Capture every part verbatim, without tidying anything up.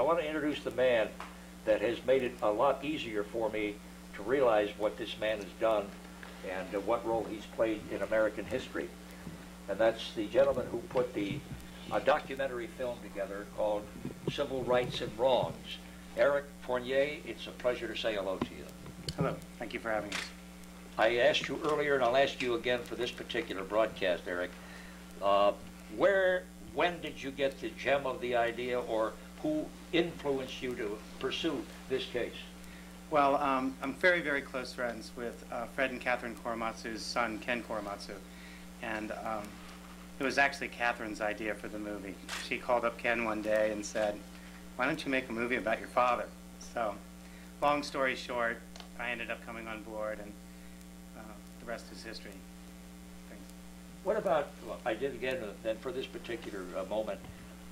I want to introduce the man that has made it a lot easier for me to realize what this man has done and uh, what role he's played in American history. And that's the gentleman who put the a documentary film together called Civil Rights and Wrongs. Eric Fournier, it's a pleasure to say hello to you. Hello. Thank you for having us. I asked you earlier, and I'll ask you again for this particular broadcast, Eric. Uh, where, when did you get the gem of the idea, or who influenced you to pursue this case? Well, um, I'm very, very close friends with uh, Fred and Catherine Korematsu's son, Ken Korematsu. And um, it was actually Catherine's idea for the movie. She called up Ken one day and said, why don't you make a movie about your father? So, long story short, I ended up coming on board, and uh, the rest is history. Thanks. What about, well, I did again, uh, then for this particular uh, moment,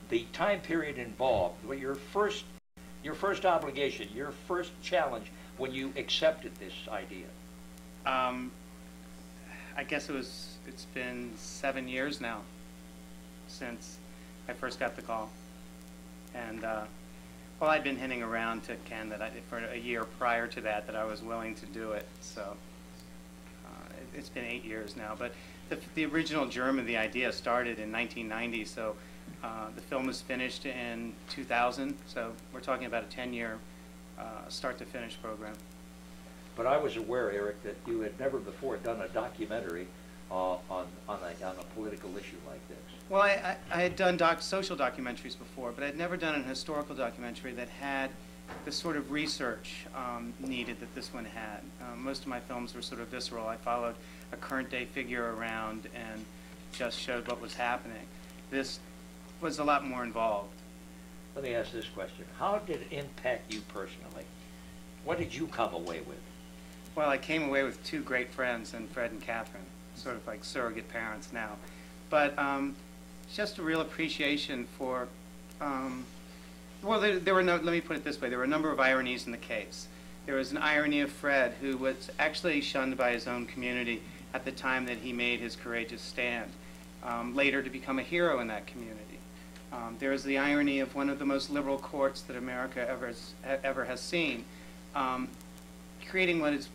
the time period involved, well, your first, your first obligation, your first challenge when you accepted this idea? Um, I guess it was, it's been seven years now since I first got the call. And, uh, well, I'd been hinting around to Ken that I, for a year prior to that, that I was willing to do it. So uh, it, it's been eight years now. But the, the original germ of the idea started in nineteen ninety. So uh, the film was finished in two thousand. So we're talking about a ten-year uh, start-to-finish program. But I was aware, Eric, that you had never before done a documentary Uh, on, on, a, on a political issue like this. Well, I, I, I had done doc, social documentaries before, but I'd never done a historical documentary that had the sort of research um, needed that this one had. Uh, most of my films were sort of visceral. I followed a current day figure around and just showed what was happening. This was a lot more involved. Let me ask this question. How did it impact you personally? What did you come away with? Well, I came away with two great friends, and Fred and Catherine. Sort of like surrogate parents now, but um, just a real appreciation for, um, well, there, there were no, let me put it this way, there were a number of ironies in the case. There was an irony of Fred, who was actually shunned by his own community at the time that he made his courageous stand, um, later to become a hero in that community. Um, there is the irony of one of the most liberal courts that America ever, ever has seen, um, creating what is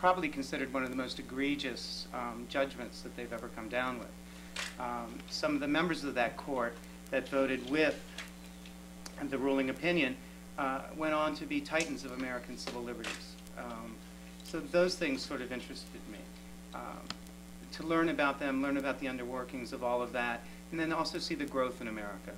probably considered one of the most egregious um, judgments that they've ever come down with. Um, some of the members of that court that voted with the ruling opinion uh, went on to be titans of American civil liberties. Um, so those things sort of interested me. Um, to learn about them, learn about the underworkings of all of that, and then also see the growth in America,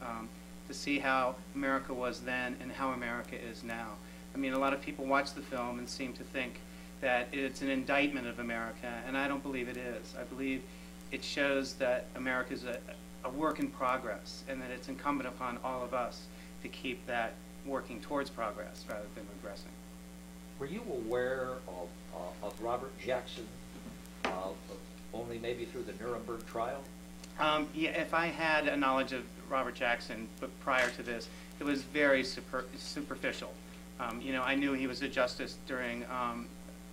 um, to see how America was then and how America is now. I mean, a lot of people watch the film and seem to think that it's an indictment of America, and I don't believe it is. I believe it shows that America is a, a work in progress, and that it's incumbent upon all of us to keep that working towards progress rather than regressing. Were you aware of, uh, of Robert Jackson uh, only maybe through the Nuremberg trial? Um, yeah, if I had a knowledge of Robert Jackson, but prior to this, it was very super, superficial. Um, you know, I knew he was a justice during um,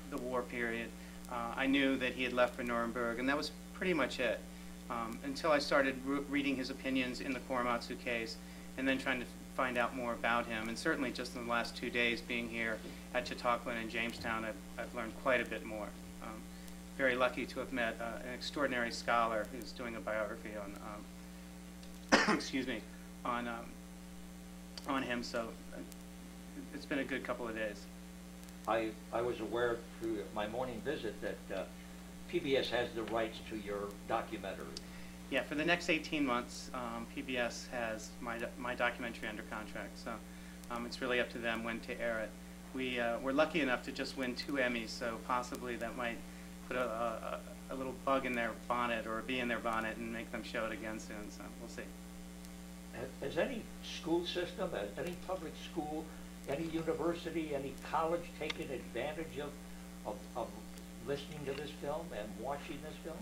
the war period. Uh, I knew that he had left for Nuremberg, and that was pretty much it, um, until I started re reading his opinions in the Korematsu case, and then trying to find out more about him. And certainly just in the last two days being here at Chautauqua and Jamestown, I've, I've learned quite a bit more. Um, very lucky to have met uh, an extraordinary scholar who's doing a biography on, um, excuse me, on, um, on him, so it's been a good couple of days. I, I was aware through my morning visit that uh, P B S has the rights to your documentary. Yeah, for the next eighteen months, um, P B S has my, my documentary under contract, so um, it's really up to them when to air it. We uh, were lucky enough to just win two Emmys, so possibly that might put a, a, a little bug in their bonnet, or a bee in their bonnet, and make them show it again soon, so we'll see. Has any school system, any public school, any university, any college taken advantage of, of, of listening to this film and watching this film?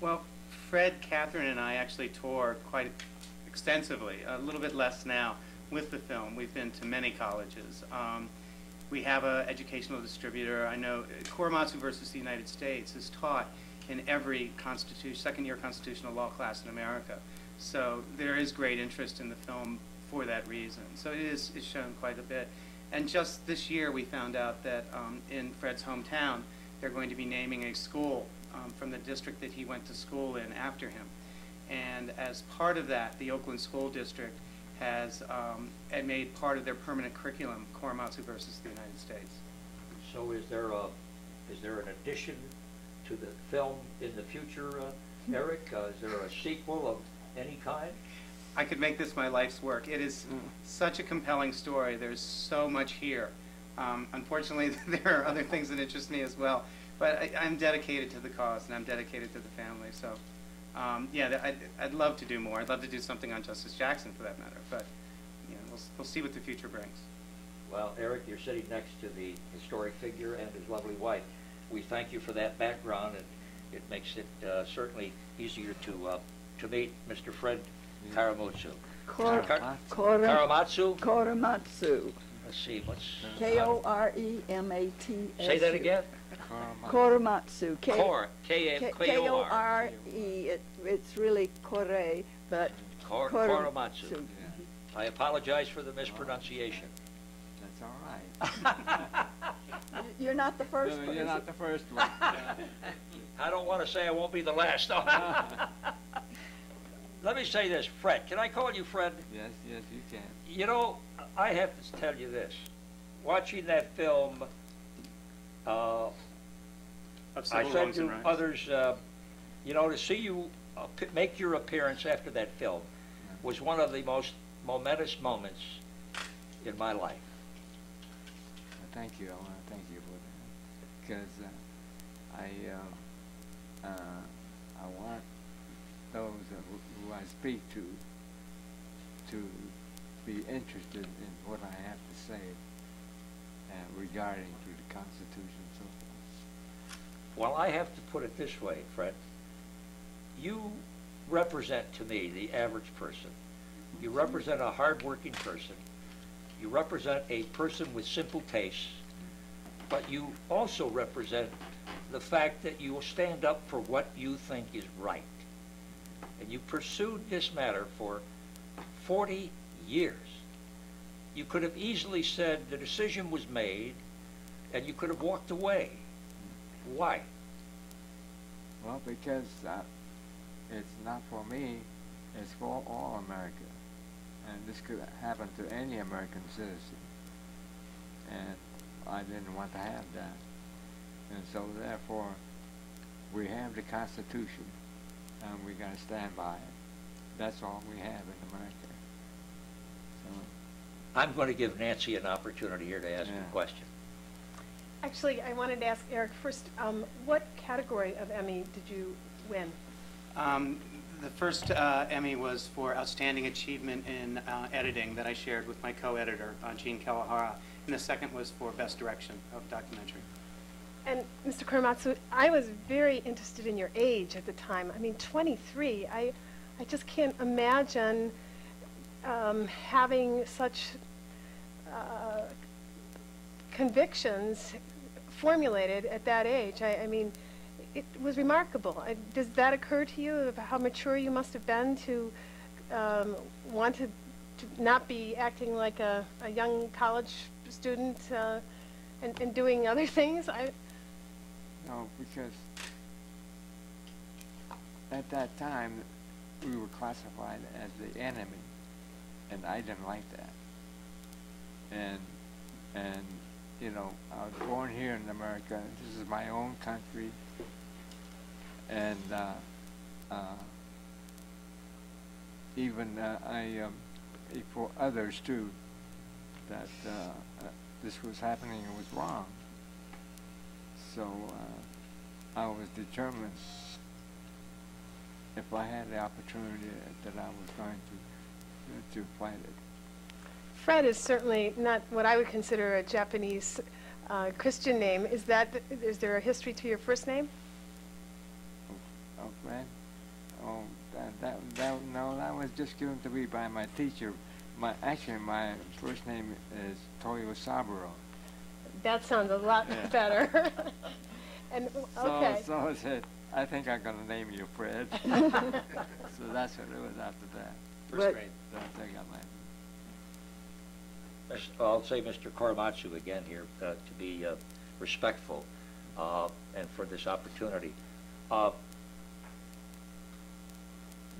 Well, Fred, Catherine, and I actually toured quite extensively, a little bit less now, with the film. We've been to many colleges. Um, we have an educational distributor. I know Korematsu versus the United States is taught in every second-year constitutional law class in America. So there is great interest in the film for that reason. So it is is shown quite a bit. And just this year, we found out that um, in Fred's hometown, they're going to be naming a school um, from the district that he went to school in after him. And as part of that, the Oakland School District has um, and made part of their permanent curriculum, Korematsu versus the United States. So is there, a, is there an addition to the film in the future, uh, Eric? Uh, is there a sequel of any kind? I could make this my life's work. It is mm. such a compelling story. There's so much here. Um, unfortunately, there are other things that interest me as well. But I, I'm dedicated to the cause, and I'm dedicated to the family. So, um, yeah, I'd, I'd love to do more. I'd love to do something on Justice Jackson, for that matter. But you know, we'll, we'll see what the future brings. Well, Eric, you're sitting next to the historic figure and his lovely wife. We thank you for that background, and it makes it uh, certainly easier to uh, to meet Mister Fred Korematsu. Kor Kor Kor Korematsu? Korematsu. Let's see, what's... K O R E M A T S U. Say that again? Korematsu. K O R E. It, it's really Kore, but... Kor Korematsu. Yeah. I apologize for the mispronunciation. That's all right. You're not the first no, one. You're not the first one. I don't want to say I won't be the last. Let me say this, Fred. Can I call you Fred? Yes, yes, you can. You know, I have to tell you this. Watching that film, uh, I said to others, uh, you know, to see you uh, make your appearance after that film was one of the most momentous moments in my life. Thank you. I want to thank you for that, because uh, I, uh, uh, I want those who I speak to, to be interested in what I have to say uh, regarding to the Constitution and so forth. Well, I have to put it this way, Fred. You represent to me the average person. You represent a hard-working person. You represent a person with simple tastes, but you also represent the fact that you will stand up for what you think is right. And you pursued this matter for forty years. You could have easily said the decision was made, and you could have walked away. Why? Well, because uh, it's not for me, it's for all America. And this could happen to any American citizen. And I didn't want to have that. And so therefore, we have the Constitution. And we got to stand by it. That's all we have in America. So I'm going to give Nancy an opportunity here to ask yeah. a question. Actually, I wanted to ask Eric first, um, what category of Emmy did you win? Um, the first uh, Emmy was for Outstanding Achievement in uh, Editing that I shared with my co-editor, uh, Jean Kawahara. And the second was for Best Direction of Documentary. And Mister Korematsu, I was very interested in your age at the time. I mean, twenty-three, I, I just can't imagine um, having such uh, convictions formulated at that age. I, I mean, it was remarkable. I, does that occur to you, of how mature you must have been to um, want to, to not be acting like a, a young college student uh, and, and doing other things? I, No, because at that time, we were classified as the enemy, and I didn't like that. And, and you know, I was born here in America. This is my own country. And uh, uh, even uh, I, um, for others, too, that uh, uh, this was happening and was wrong. So uh, I was determined, if I had the opportunity, that I was going to, uh, to fight it. Fred is certainly not what I would consider a Japanese uh, Christian name. Is that, th is there a history to your first name? Oh, oh Fred? Oh, that, that, that, no, that was just given to me by my teacher. My, actually, my first name is Toyo Saburo. That sounds a lot yeah. better. and okay. So, so I said, I think I'm going to name you Fred. So that's what it was after that. First grade. So I got my I'll say Mister Korematsu again here uh, to be uh, respectful uh, and for this opportunity. Uh,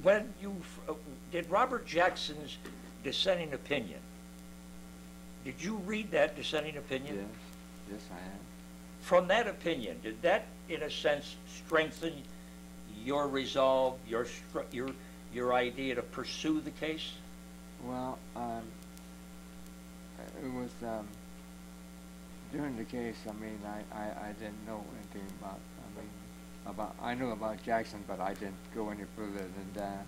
when you uh, did Robert Jackson's dissenting opinion, did you read that dissenting opinion? Yes, yes, I have. From that opinion, did that, in a sense, strengthen your resolve, your your your idea to pursue the case? Well, um, it was um, during the case. I mean, I, I, I didn't know anything about. I mean, about I knew about Jackson, but I didn't go any further than that.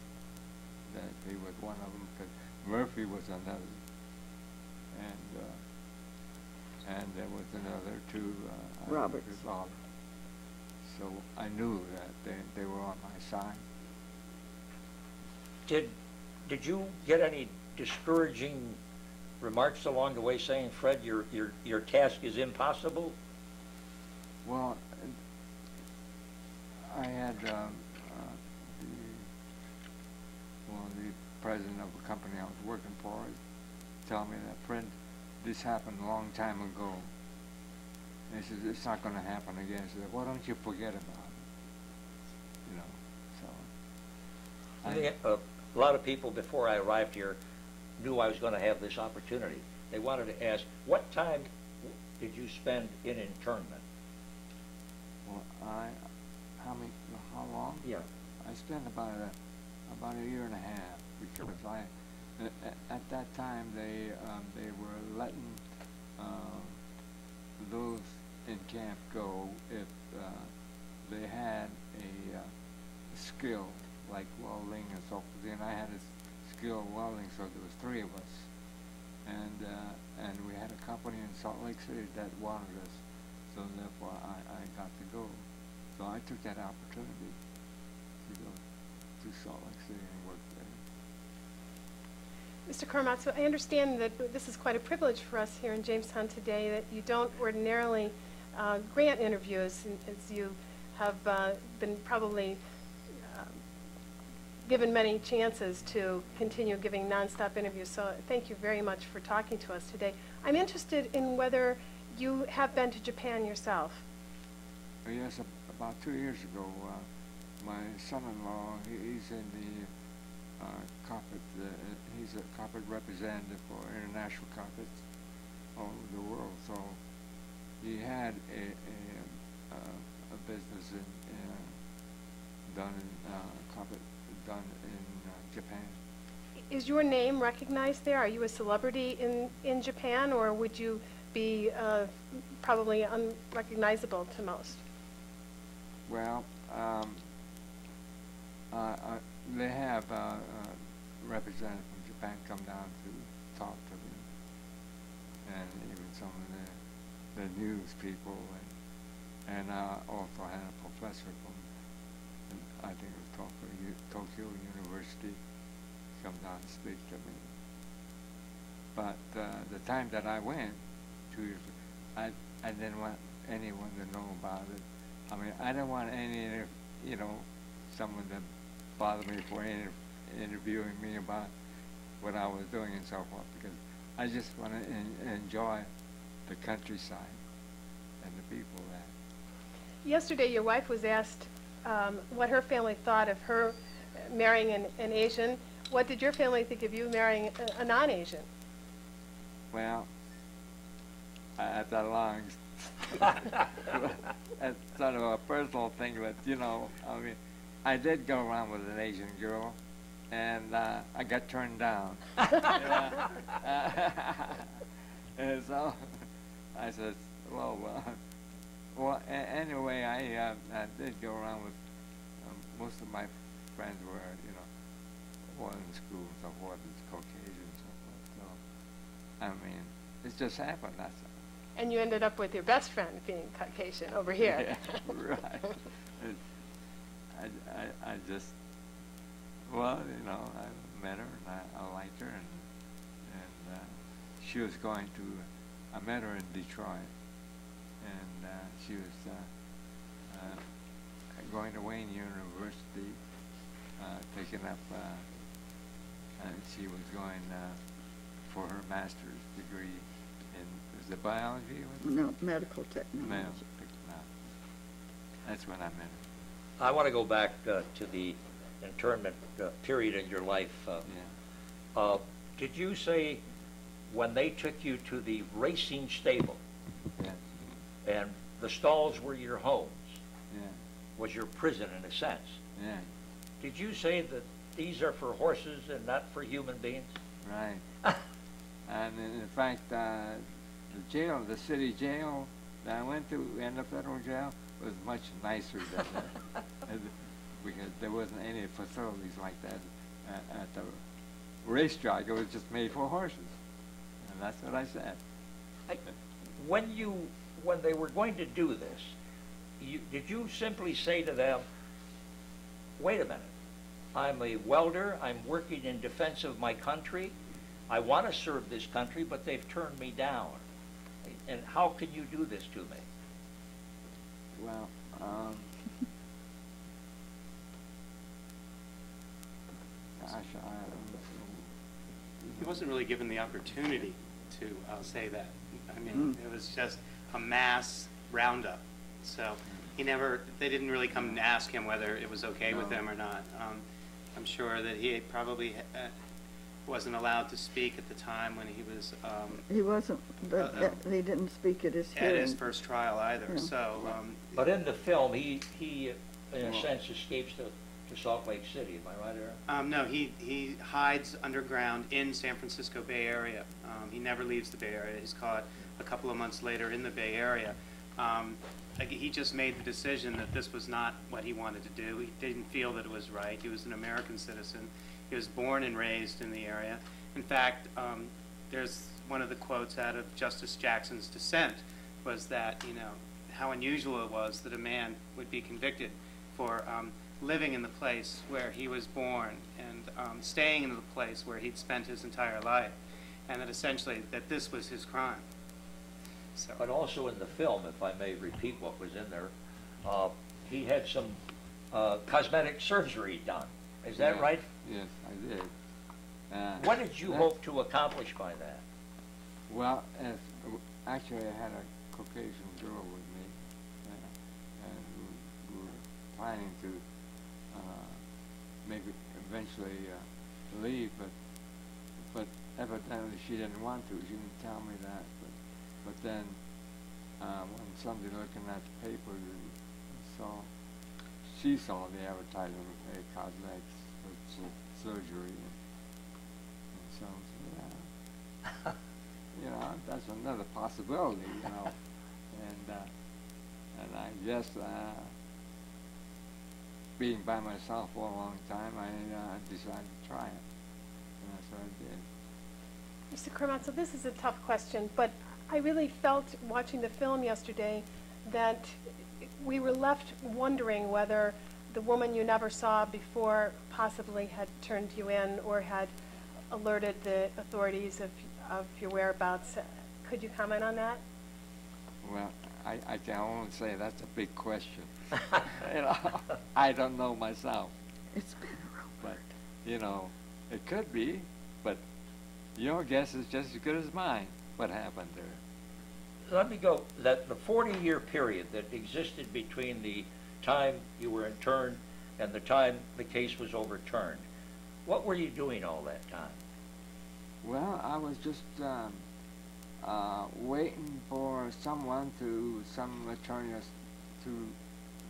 That he was one of them, because Murphy was another, and. Uh, And there was another two, uh, Robert. Robert. So I knew that they, they were on my side. Did did you get any discouraging remarks along the way saying, Fred, your your your task is impossible? Well, I had um, uh, the well the president of a company I was working for tell me that, Fred, this happened a long time ago. And he says, it's not going to happen again. He says, why don't you forget about it? You know, so. I think a lot of people before I arrived here knew I was going to have this opportunity. They wanted to ask, what time did you spend in internment? Well, I, how many, how long? Yeah. I spent about a, about a year and a half because I, at that time, they um, they were letting um, those in camp go if uh, they had a uh, skill like welding and so forth. And I had a skill in welding, so there was three of us, and uh, and we had a company in Salt Lake City that wanted us, so therefore I, I got to go. So I took that opportunity to go to Salt Lake City and work there. Mister Korematsu, I understand that this is quite a privilege for us here in Jamestown today, that you don't ordinarily uh, grant interviews, and, as you have uh, been probably uh, given many chances to continue giving nonstop interviews. So thank you very much for talking to us today. I'm interested in whether you have been to Japan yourself. Yes, about two years ago, uh, my son-in-law, he's in the Uh, carpet, uh, he's a carpet representative for international carpets all over the world. So he had a a, uh, a business in, uh, done in uh, carpet done in uh, Japan. Is your name recognized there? Are you a celebrity in in Japan, or would you be uh, probably unrecognizable to most? Well, um, uh, I. They have a uh, uh, representative from Japan come down to talk to them, and even some of the, the news people, and and I also had a professor from, I think it was Tokyo, Tokyo University, come down and speak to me. But uh, the time that I went, two years ago, I, I didn't want anyone to know about it. I mean, I didn't want any, you know, someone that bother me for inter interviewing me about what I was doing and so forth, because I just want to en enjoy the countryside and the people there. Yesterday, your wife was asked um, what her family thought of her marrying an, an Asian. What did your family think of you marrying a, a non-Asian? Well, at that long, that's sort of a personal thing, but you know, I mean, I did go around with an Asian girl, and uh, I got turned down. Yeah. uh, and so I said, well, uh, well anyway, I, uh, I did go around with, um, most of my friends were, you know, all in school and so forth, it's Caucasian and so forth. So, I mean, it just happened, that's all. And you ended up with your best friend being Caucasian over here. Yeah, right. It's I, I just, well, you know, I met her, and I, I liked her, and, and uh, she was going to, I met her in Detroit, and uh, she was uh, uh, going to Wayne University, uh, taking up, uh, and she was going uh, for her master's degree in, is it biology? No, medical technology. Medical technology. That's when I met her. I want to go back uh, to the internment uh, period in your life. Uh, yeah. Uh, did you say when they took you to the racing stable, yeah, and the stalls were your homes, yeah, was your prison in a sense? Yeah. Did you say that these are for horses and not for human beings? Right. And in fact, uh, the jail, the city jail that I went to, and the federal jail, was much nicer than that, because there wasn't any facilities like that at, at the racetrack. It was just made for horses, and that's what I said. I, when you, when they were going to do this, you, did you simply say to them, wait a minute, I'm a welder, I'm working in defense of my country, I want to serve this country, but they've turned me down, and how can you do this to me? Well, um, gosh, I don't know. He wasn't really given the opportunity to uh, say that. I mean, mm. it was just a mass roundup, so he never, they didn't really come and ask him whether it was okay no. with them or not. Um, I'm sure that he probably uh, wasn't allowed to speak at the time when he was... Um, he wasn't, but uh, that, he didn't speak at his hearing. At his first trial either, yeah. so... Um, but in the film, he, he in a well, sense, escapes to, to Salt Lake City, am I right, Eric? Um, no, he, he hides underground in San Francisco Bay Area. Um, he never leaves the Bay Area. He's caught a couple of months later in the Bay Area. Um, Like he just made the decision that this was not what he wanted to do. He didn't feel that it was right. He was an American citizen. He was born and raised in the area. In fact, um, there's one of the quotes out of Justice Jackson's dissent was that, you know, how unusual it was that a man would be convicted for um, living in the place where he was born and um, staying in the place where he'd spent his entire life, and that essentially that this was his crime. So. But also in the film, if I may repeat what was in there, uh, he had some uh, cosmetic surgery done. Is that yes. right? Yes, I did. Uh, what did you hope to accomplish by that? Well, as, actually I had a Caucasian girl with me, uh, and we were planning to uh, maybe eventually uh, leave, but, but evidently she didn't want to. She didn't tell me that. But then, uh, when somebody looking at the paper saw, she saw the advertisement of a cosmetic surgery, and so, yeah, you know, that's another possibility, you know, and uh, and I guess uh, being by myself for a long time, I uh, decided to try it, and that's what I did. Mister Korematsu, this is a tough question, but I really felt watching the film yesterday that we were left wondering whether the woman you never saw before possibly had turned you in or had alerted the authorities of, of your whereabouts. Could you comment on that? Well, I, I can only say that's a big question. You know, I don't know myself. It's been a Robert. But, you know, it could be, but your guess is just as good as mine. What happened there? Let me go, that the forty year period that existed between the time you were interned and the time the case was overturned, what were you doing all that time? Well, I was just um, uh, waiting for someone to, some attorney to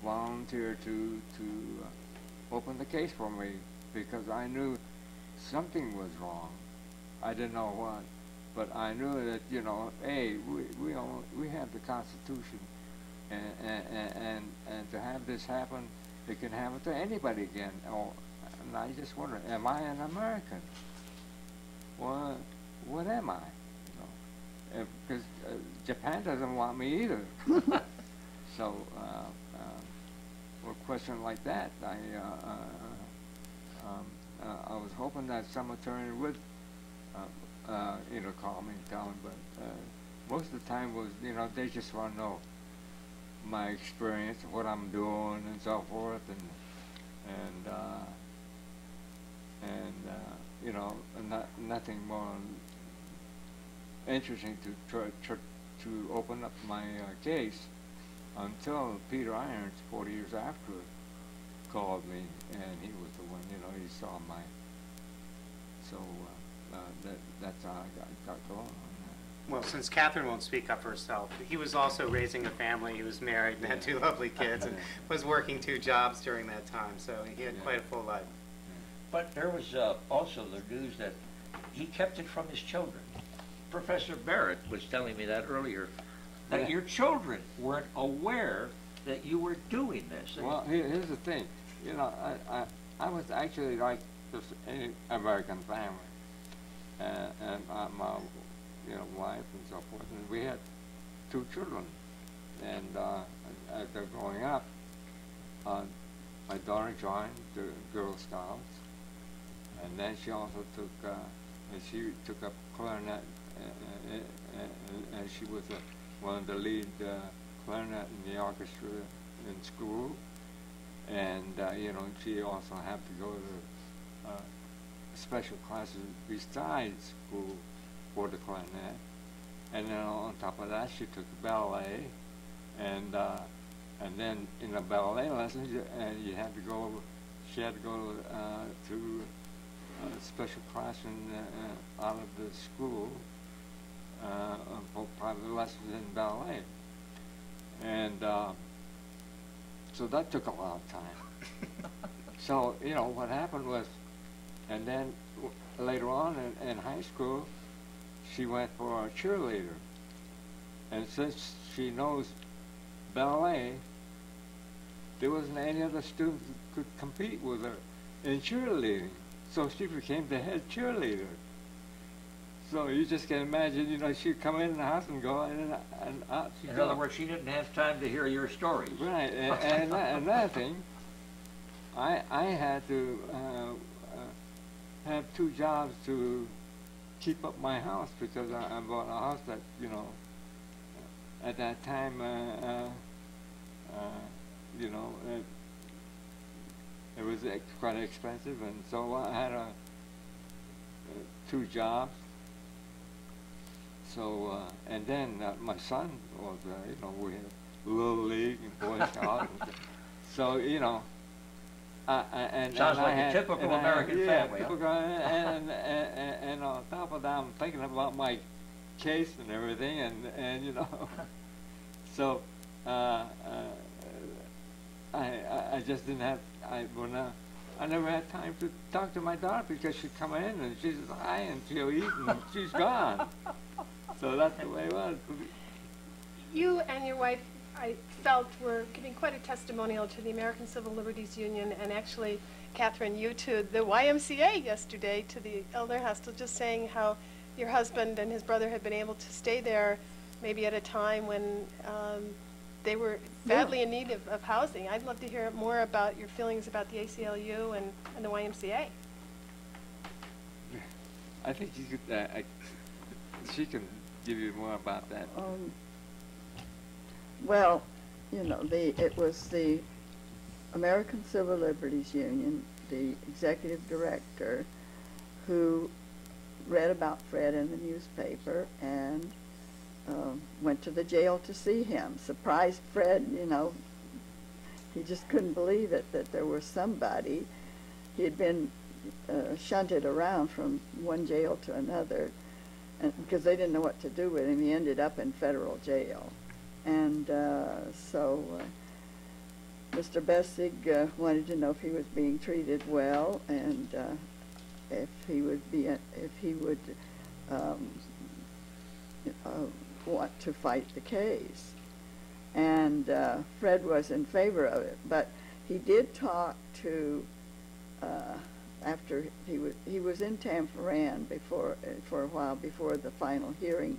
volunteer to, to uh, open the case for me, because I knew something was wrong. I didn't know what. But I knew that, you know, hey, we we, all, we have the Constitution, and, and and and to have this happen, it can happen to anybody again. Oh, and I just wonder, am I an American? Well, what am I? You know, because uh, Japan doesn't want me either. So, uh, uh, a question like that, I uh, uh, um, uh, I was hoping that some attorney would. Uh, Uh, you know, call me and tell me, but uh, most of the time was, you know, they just want to know my experience, what I'm doing, and so forth, and and uh, and uh, you know, not, nothing more interesting to try, try to open up my uh, case until Peter Irons, forty years after, called me, and he was the one, you know, he saw my, so uh, uh, that, that's how I got, got going on that. Well, since Catherine won't speak up herself, he was also raising a family, he was married and had two lovely kids, and was working two jobs during that time, so he had yeah. quite a full life. Yeah. But there was uh, also the news that he kept it from his children. Professor Barrett was telling me that earlier, that yeah. your children weren't aware that you were doing this. Well, here, here's the thing. You know, I, I, I was actually like just any American family. Uh, and uh, my you know, wife and so forth. And we had two children. And uh, as they're growing up, uh, my daughter joined the Girl Scouts. And then she also took, uh, she took up clarinet, and, and, and she was a, one of the lead uh, clarinet in the orchestra in school, and uh, you know, she also had to go to uh, special classes besides school for the clarinet, and then on top of that she took ballet, and uh, and then in the ballet lessons, you, and you had to go, she had to go uh, to a special class in, uh, out of the school uh, for private lessons in ballet. And uh, so that took a lot of time. So, you know, what happened was, and then w later on in, in high school, she went for a cheerleader. And since she knows ballet, there wasn't any other student that could compete with her in cheerleading. So she became the head cheerleader. So you just can imagine, you know, she'd come in the house and go, and, and out she'd In go. Other words, she didn't have time to hear your stories. Right, and, and another thing, I, I had to uh, uh, have two jobs to keep up my house, because I, I bought a house that, you know, at that time, uh, uh, uh, you know, it, it was ex quite expensive, and so I had a, uh, two jobs. So, uh, and then uh, my son was, uh, you know, we had Little League and Boy Scouts. So, you know, I, I, and, Sounds and like I had- Sounds like a typical American had, yeah, family. Typical, huh? and, and, and, and, and on top of that, I'm thinking about my case and everything, and, and you know. So, uh, uh, I, I just didn't have, I, well, no, I never had time to talk to my daughter, because she'd come in and she's high and she'll eat and she's gone. So that's the way it was. You and your wife, I felt, were giving quite a testimonial to the American Civil Liberties Union, and actually, Catherine, you to the Y M C A yesterday, to the Elder Hostel, just saying how your husband and his brother had been able to stay there maybe at a time when um, they were badly yeah. in need of, of housing. I'd love to hear more about your feelings about the A C L U and, and the Y M C A. I think you could, uh, I, she can give you more about that. Um, well, you know, the, it was the American Civil Liberties Union, the executive director, who read about Fred in the newspaper and uh, went to the jail to see him. Surprised Fred, you know, he just couldn't believe it, that there was somebody. He had been uh, shunted around from one jail to another, and because they didn't know what to do with him. He ended up in federal jail. And uh, so uh, Mister Besig uh, wanted to know if he was being treated well, and uh, if he would be, a, if he would um, uh, want to fight the case. And uh, Fred was in favor of it, but he did talk to, uh, after he was he was in Tamforan before uh, for a while before the final hearing,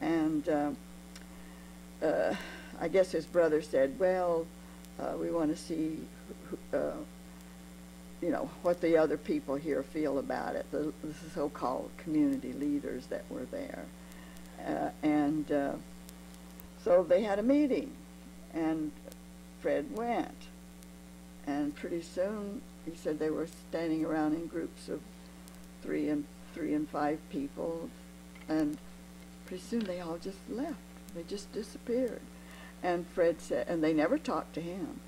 and uh, uh, I guess his brother said, "Well, uh, we want to see, uh, you know, what the other people here feel about it, the, the so-called community leaders that were there," uh, and uh, so they had a meeting, and Fred went, and pretty soon. He said they were standing around in groups of three and three and five people, and pretty soon they all just left. They just disappeared. And Fred said, and they never talked to him.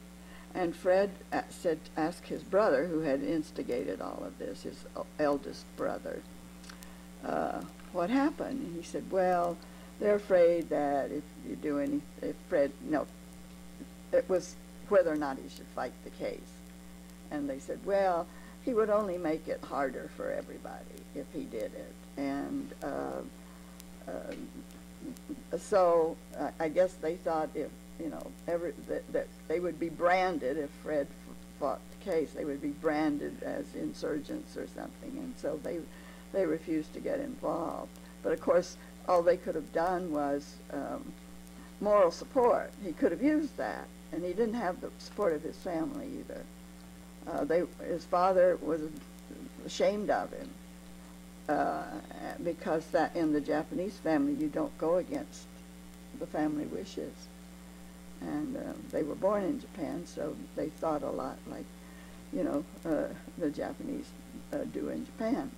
And Fred said, asked his brother, who had instigated all of this, his eldest brother, uh, what happened? And he said, well, they're afraid that if you do any, if Fred, no, it was whether or not he should fight the case. And they said, well, he would only make it harder for everybody if he did it. And uh, uh, so uh, I guess they thought if, you know, every, that, that they would be branded, if Fred f fought the case, they would be branded as insurgents or something. And so they, they refused to get involved. But of course, all they could have done was um, moral support. He could have used that. And he didn't have the support of his family either. Uh, they, his father was ashamed of him uh, because that in the Japanese family you don't go against the family wishes. And uh, they were born in Japan, so they thought a lot like, you know, uh, the Japanese uh, do in Japan.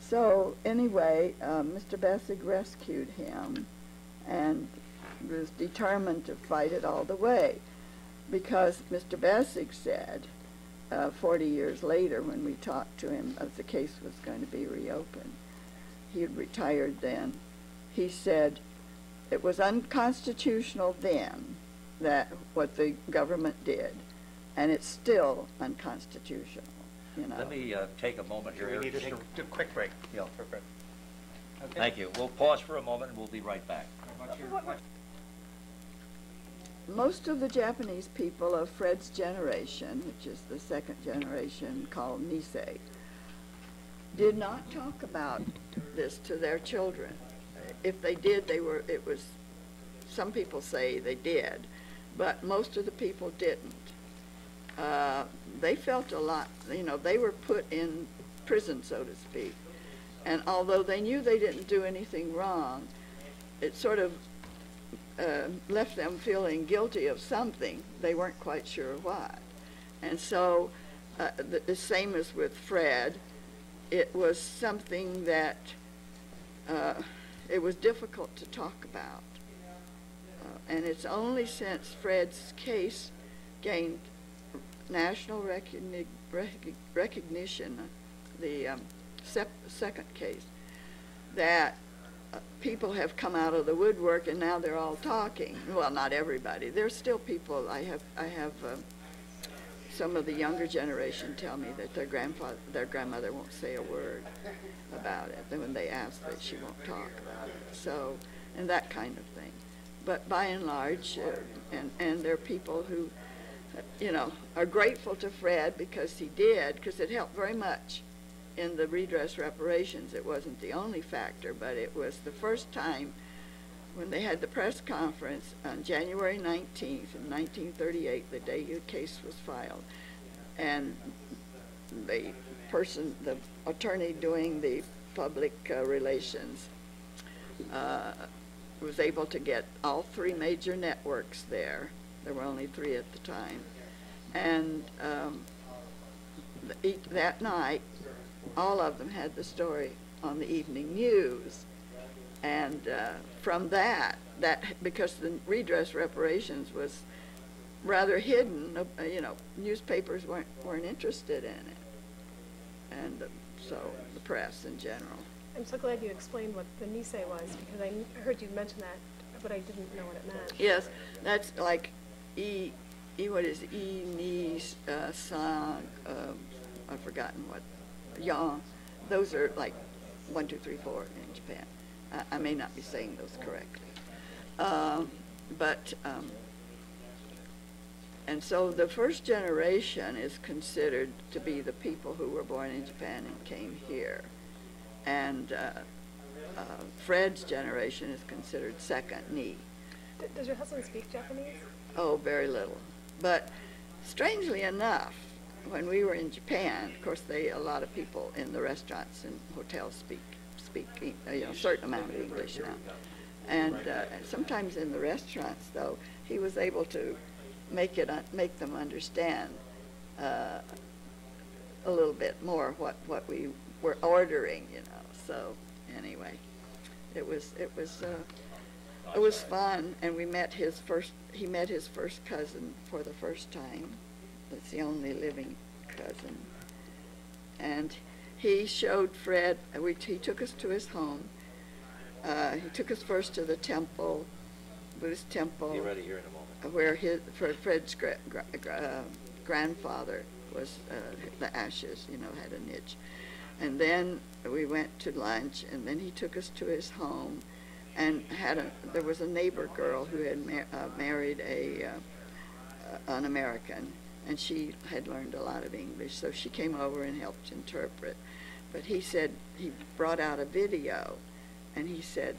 So anyway, uh, Mister Besig rescued him and was determined to fight it all the way, because Mister Besig said uh, forty years later when we talked to him as the case was going to be reopened, he had retired then, he said, it was unconstitutional then, that what the government did, and it's still unconstitutional. You know. Let me uh, take a moment here. We need just to take a, a quick break. Yeah. Quick break. Okay. Thank you. We'll pause for a moment and we'll be right back. Most of the Japanese people of Fred's generation, which is the second generation called Nisei, did not talk about this to their children. If they did, they were, it was, some people say they did, but most of the people didn't. Uh, they felt a lot, you know, they were put in prison, so to speak. And although they knew they didn't do anything wrong, it sort of uh, left them feeling guilty of something. They weren't quite sure what. And so uh, the, the same as with Fred, it was something that, uh, it was difficult to talk about. Uh, and it's only since Fred's case gained national recogni recognition, the um, sep second case, that uh, people have come out of the woodwork and now they're all talking. Well, not everybody. There's still people. I have, I have uh, some of the younger generation tell me that their grandfather, their grandmother won't say a word about it. And when they ask that, she won't talk about it. So, and that kind of thing. But by and large, uh, and, and there are people who, you know, are grateful to Fred because he did, because it helped very much in the redress reparations. It wasn't the only factor, but it was the first time when they had the press conference on January nineteenth in nineteen thirty-eight, the day your case was filed. And the person, the attorney doing the public uh, relations uh, was able to get all three major networks there. There were only three at the time. And um, the, that night, all of them had the story on the evening news. And uh, from that, that, because the redress reparations was rather hidden, uh, you know, newspapers weren't, weren't interested in it. And uh, so the press in general. I'm so glad you explained what the Nisei was, because I heard you mention that, but I didn't know what it meant. Yes, that's like E, e what is it? E, ni, uh, sang, um, I've forgotten what, yang. Those are like one, two, three, four in Japan. I, I may not be saying those correctly. Um, but, um, and so the first generation is considered to be the people who were born in Japan and came here. And uh, Uh, Fred's generation is considered second ni. D does your husband speak Japanese? Oh, very little. But strangely enough, when we were in Japan, of course, they a lot of people in the restaurants and hotels speak speak uh, you know, a certain amount of English now. And uh, sometimes in the restaurants, though, he was able to make it un make them understand uh, a little bit more what what we were ordering, you know. So. Anyway, It was it was uh, it was fun, and we met his first. He met his first cousin for the first time. That's the only living cousin, and he showed Fred. We, he took us to his home. Uh, he took us first to the temple, Buddhist temple. Be ready here in a moment. Where his Fred's gra gra uh, grandfather was uh, the ashes. You know, had a niche. And then we went to lunch, and then he took us to his home, and had a. There was a neighbor girl who had mar uh, married a uh, uh, an American, and she had learned a lot of English, so she came over and helped interpret. But he said he brought out a video, and he said,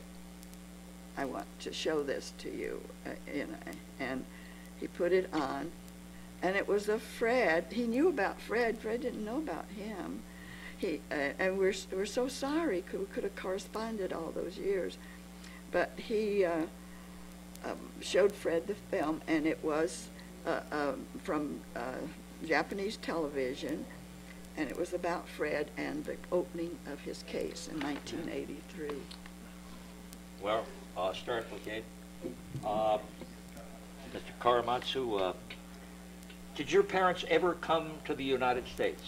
"I want to show this to you," uh, you know, and he put it on, and it was a Fred. He knew about Fred. Fred didn't know about him. He, uh, and we're, we're so sorry, we could have corresponded all those years. But he uh, um, showed Fred the film, and it was uh, um, from uh, Japanese television, and it was about Fred and the opening of his case in nineteen eighty-three. Well, uh, start with Kate. Uh, Mister Korematsu, uh, did your parents ever come to the United States?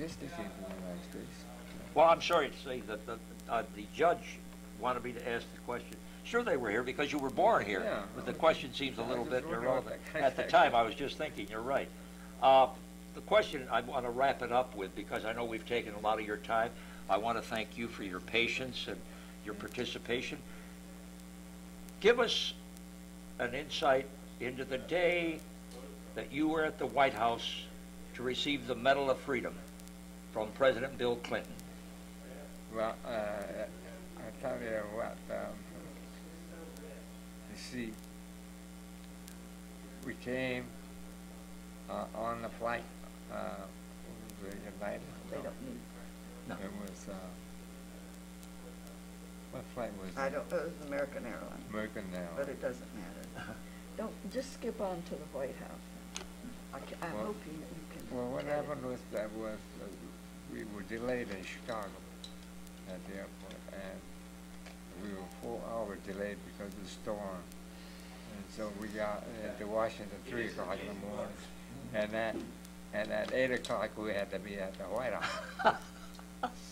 Yes, they came from the United States. Well, I'm sorry to say that the, uh, the judge wanted me to ask the question. Sure, they were here because you were born here, yeah, but the question seems a little bit irrelevant. At the time, I was just thinking, you're right. Uh, the question I want to wrap it up with, because I know we've taken a lot of your time, I want to thank you for your patience and your participation. Give us an insight into the day that you were at the White House to receive the Medal of Freedom from President Bill Clinton. Well, uh, I tell you what, um, you see, we came uh, on the flight uh, the United Freedom. No. It was, uh, what flight was it? I don't, it was American Airlines. American Airlines. But it doesn't matter. Don't, just skip on to the White House. I, can, I well, hope you, you can. Well, what happened was that was, uh, we were delayed in Chicago at the airport, and we were four hours delayed because of the storm. And so we got into Washington at three o'clock in the morning, and at and at eight o'clock we had to be at the White House.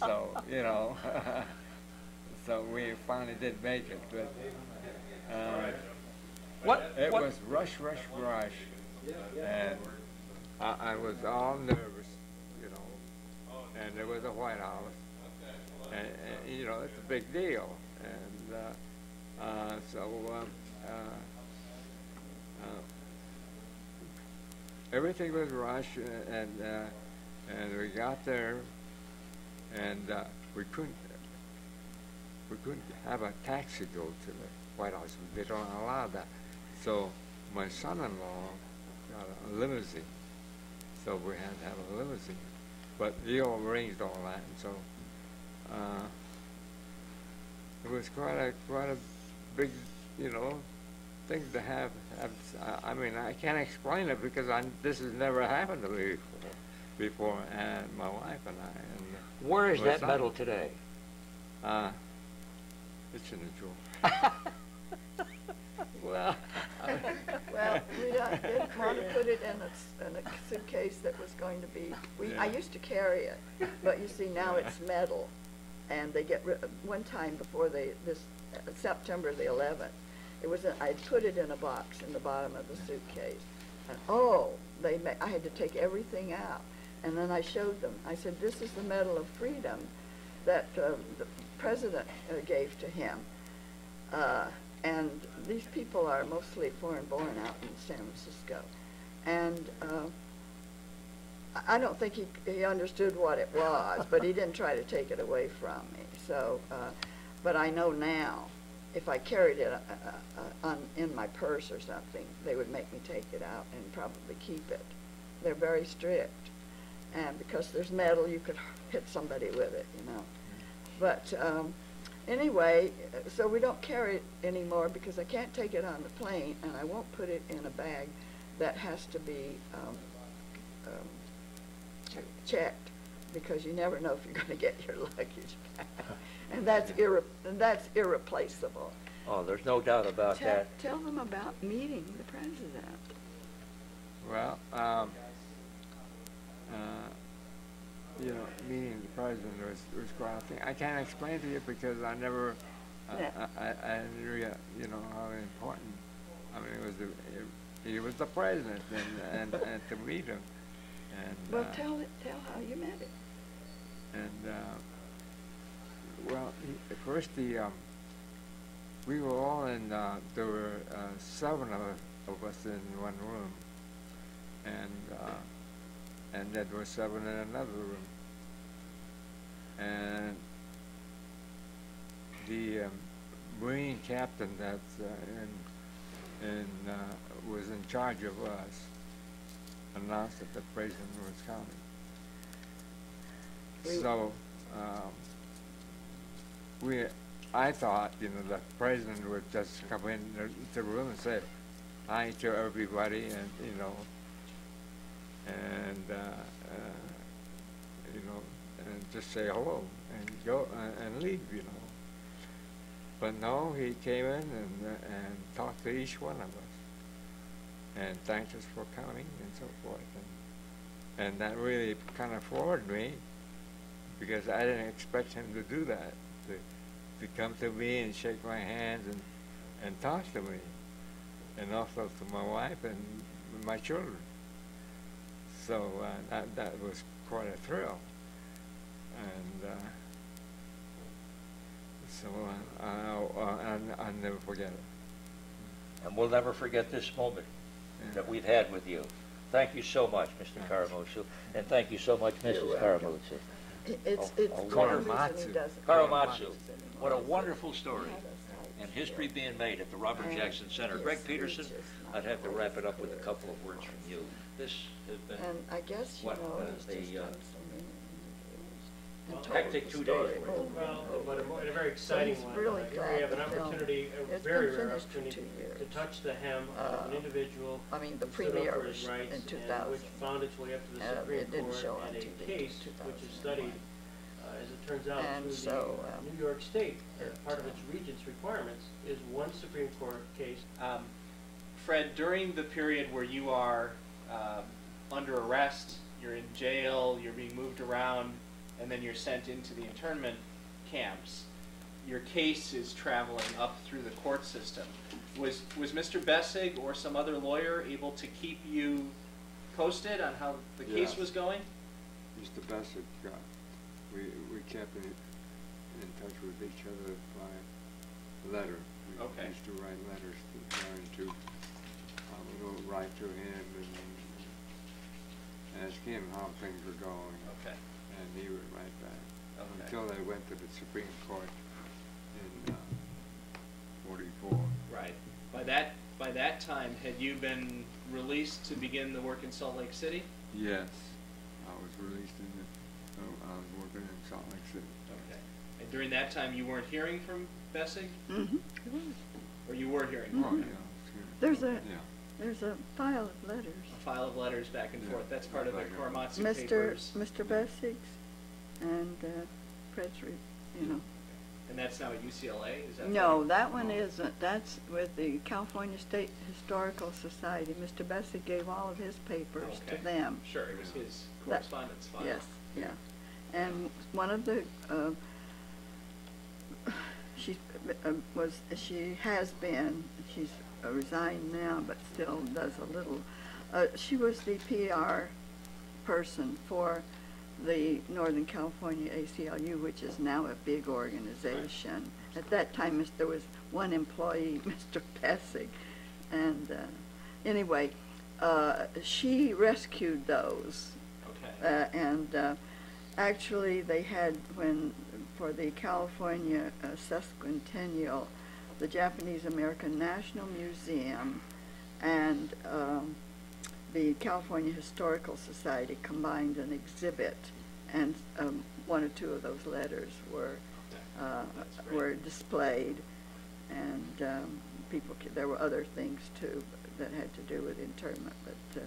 So you know, so we finally did make it. But uh, what it what? was rush, rush, rush, and I, I was all nervous, you know, and there was a White House. And, and, you know, it's a big deal, and uh, uh, so uh, uh, uh, everything was rushed, and uh, and we got there, and uh, we couldn't we couldn't have a taxi go to the White House. They don't allow that. So my son-in-law got a limousine, so we had to have a limousine, but he arranged all that, and so. Uh, it was quite a quite a big, you know, thing to have. have uh, I mean, I can't explain it because I this has never happened to me before. Before and my wife and I. And where is that medal today? Uh, it's in the drawer. Well, well, we didn't want to put it in a, in a suitcase that was going to be. We yeah. I used to carry it, but you see now yeah. it's metal, and they get rid. One time before they this uh, September the eleventh, it was I put it in a box in the bottom of the suitcase, and oh, they ma I had to take everything out, and then I showed them. I said, "This is the Medal of Freedom that uh, the president uh, gave to him." Uh, And these people are mostly foreign-born out in San Francisco, and uh, I don't think he, he understood what it was, but he didn't try to take it away from me. So, uh, but I know now, if I carried it uh, uh, on, in my purse or something, they would make me take it out and probably keep it. They're very strict, and because there's metal, you could hit somebody with it, you know. But. Um, Anyway, so we don't carry it anymore because I can't take it on the plane, and I won't put it in a bag that has to be um, um, checked. because you never know if you're going to get your luggage back. And that's, irre and that's irreplaceable. Oh, there's no doubt about tell, that. Tell them about meeting the president. Well, um, uh, you know, meeting the president was, was quite a thing. I can't explain to you because I never, uh, yeah. I, I, I didn't really, you know, how important. I mean, it was the, it, he was the president, and, and, and to meet him. And, well, uh, tell it, tell how you met him. And, uh, well, he, first the, um, we were all in, uh, there were uh, seven of, of us in one room, and uh, and there were seven in another room. And the um, Marine captain that uh, in, in, uh, was in charge of us announced that the president was coming. So um, we. I thought, you know, the president would just come in to the room and say hi to everybody, and you know, and uh, uh, you know, and just say hello and go uh, and leave, you know. But no, he came in and uh, and talked to each one of us and thanked us for coming and so forth, and, and that really kind of floored me because I didn't expect him to do that. To, to come to me and shake my hands and, and talk to me, and also to my wife and my children. So uh, that, that was quite a thrill. And uh, so uh, I'll, uh, I'll, I'll never forget it. And we'll never forget this moment yeah. that we've had with you. Thank you so much, Mister Korematsu, and thank you so much, Missus Korematsu. It's, it's oh, Korematsu. Korematsu. What a wonderful story, and history being made at the Robert Jackson Center. Greg Peterson, I'd have to wrap it up with a couple of words from you. This has been and I guess, you what know, uh, the uh, hectic two days. Well, but a, a very exciting one. Really uh, we have an opportunity, a very rare opportunity, to touch the hem of an individual uh, I mean, the premier was rights, in two thousand, which found its way up to the uh, Supreme Court in a case which is studied. As it turns out, and through so, the, uh, um, New York State, as part of its regents' requirements, is one Supreme Court case. Um, Fred, during the period where you are um, under arrest, you're in jail, you're being moved around, and then you're sent into the internment camps, your case is traveling up through the court system. Was, was Mister Besig or some other lawyer able to keep you posted on how the case yeah. was going? Mister Besig, yeah. We, we kept in, in touch with each other by letter. We okay. used to write letters to Aaron to um, we'll write to him and, and ask him how things were going. Okay. And he would write back. Okay. Until they went to the Supreme Court in uh, forty-four. Right. By that by that time, had you been released to begin the work in Salt Lake City? Yes, I was released in the So I was working in Salt Lake City. Okay. And during that time, you weren't hearing from Besig? Mm-hmm. Or you were hearing from mm-hmm. him? Oh, yeah. There's a, yeah. there's a file of letters. A file of letters back and yeah. forth. That's part yeah, of the Korematsu Mister papers. Mister Besig's and uh, Fred's, you yeah. know. And that's now at U C L A? Is that no, right? that one oh. isn't. That's with the California State Historical Society. Mister Besig gave all of his papers okay. to them. Sure, it was his correspondence that, file. Yes. Yeah, and one of the uh, she uh, was she has been she's uh, resigned now, but still does a little. Uh, she was the P R person for the Northern California A C L U, which is now a big organization. Right. At that time, there was one employee, Mister Besig, and uh, anyway, uh, she rescued those. Uh, and uh, actually, they had when for the California uh, sesquicentennial, the Japanese American National Museum and um, the California Historical Society combined an exhibit, and um, one or two of those letters were uh, were displayed, and um, people. There were other things too that had to do with internment, but. Uh,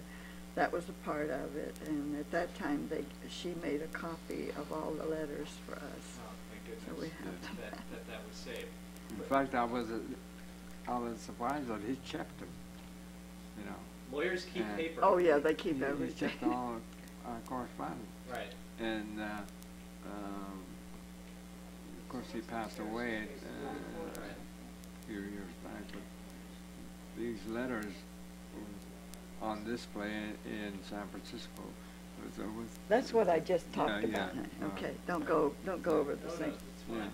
that was a part of it. And at that time, they she made a copy of all the letters for us. Oh, my goodness, so we have them. That, that, that was saved. In fact, I was I was surprised that he kept them. You know. Lawyers keep and paper. Oh yeah, they keep he, everything. He kept all our correspondence. Right. And uh, um, of course, he passed away uh, a few years back. But these letters were on display in, in San Francisco. Was, uh, was That's what I just talked yeah, about. Yeah, okay, uh, don't go, don't go over the no, same. No, yeah.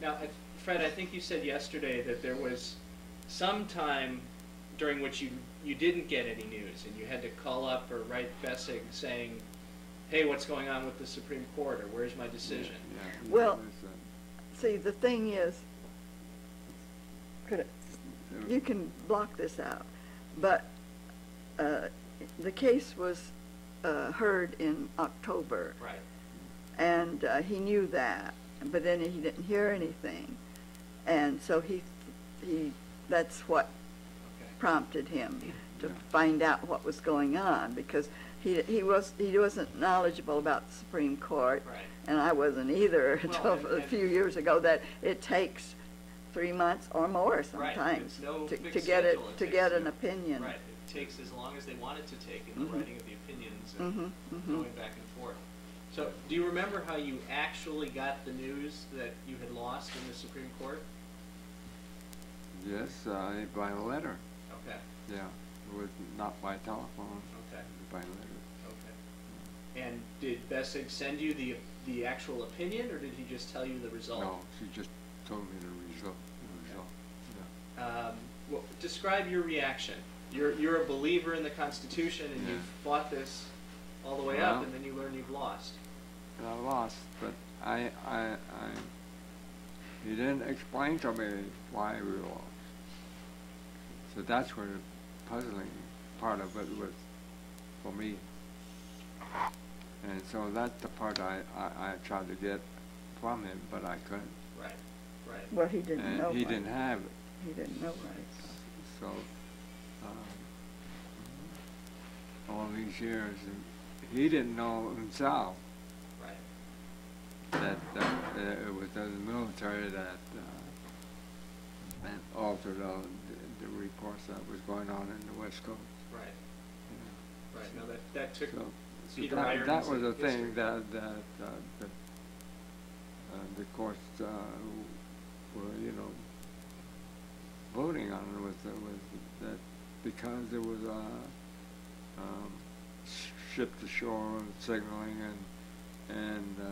Now, I, Fred, I think you said yesterday that there was some time during which you you didn't get any news, and you had to call up or write Besig saying, hey, what's going on with the Supreme Court, or where's my decision? Yeah, yeah. Well, see, the thing is, could it, you can block this out, but uh, the case was uh, heard in October, right? And uh, he knew that, but then he didn't hear anything, and so he, he that's what okay. prompted him to yeah. find out what was going on, because He, he, was, he wasn't knowledgeable about the Supreme Court, right. and I wasn't either well, until and, a few years ago, that it takes three months or more sometimes right. no to, to get, it, it to get an opinion. Right. It takes as long as they want it to take in the mm-hmm. writing of the opinions and mm-hmm. Mm-hmm. going back and forth. So do you remember how you actually got the news that you had lost in the Supreme Court? Yes, uh, by a letter. Okay. Yeah, it was not by telephone. Okay. By letter. Okay. And did Besig send you the the actual opinion, or did he just tell you the result? No, she just told me the result. The result. Yeah. Um, well, describe your reaction. You're you're a believer in the Constitution, and yeah. you've fought this all the way well, up, and then you learn you've lost. And I lost, but I I I. He didn't explain to me why we lost. So that's where the puzzling part of it was. For me, and so that's the part I, I, I tried to get from him, but I couldn't. Right, right. Well, he didn't and know. He right. didn't have it. He didn't know right. So, um, all these years, he didn't know himself right. that, that uh, it was the military that uh, altered all the, the reports that was going on in the West Coast. Right. Right. No, that, that took so, so Peter Irons. That was a thing that that uh, the, uh, the courts uh, were, you know, voting on was uh, was that because there was a uh, um, ship to shore signaling and and uh,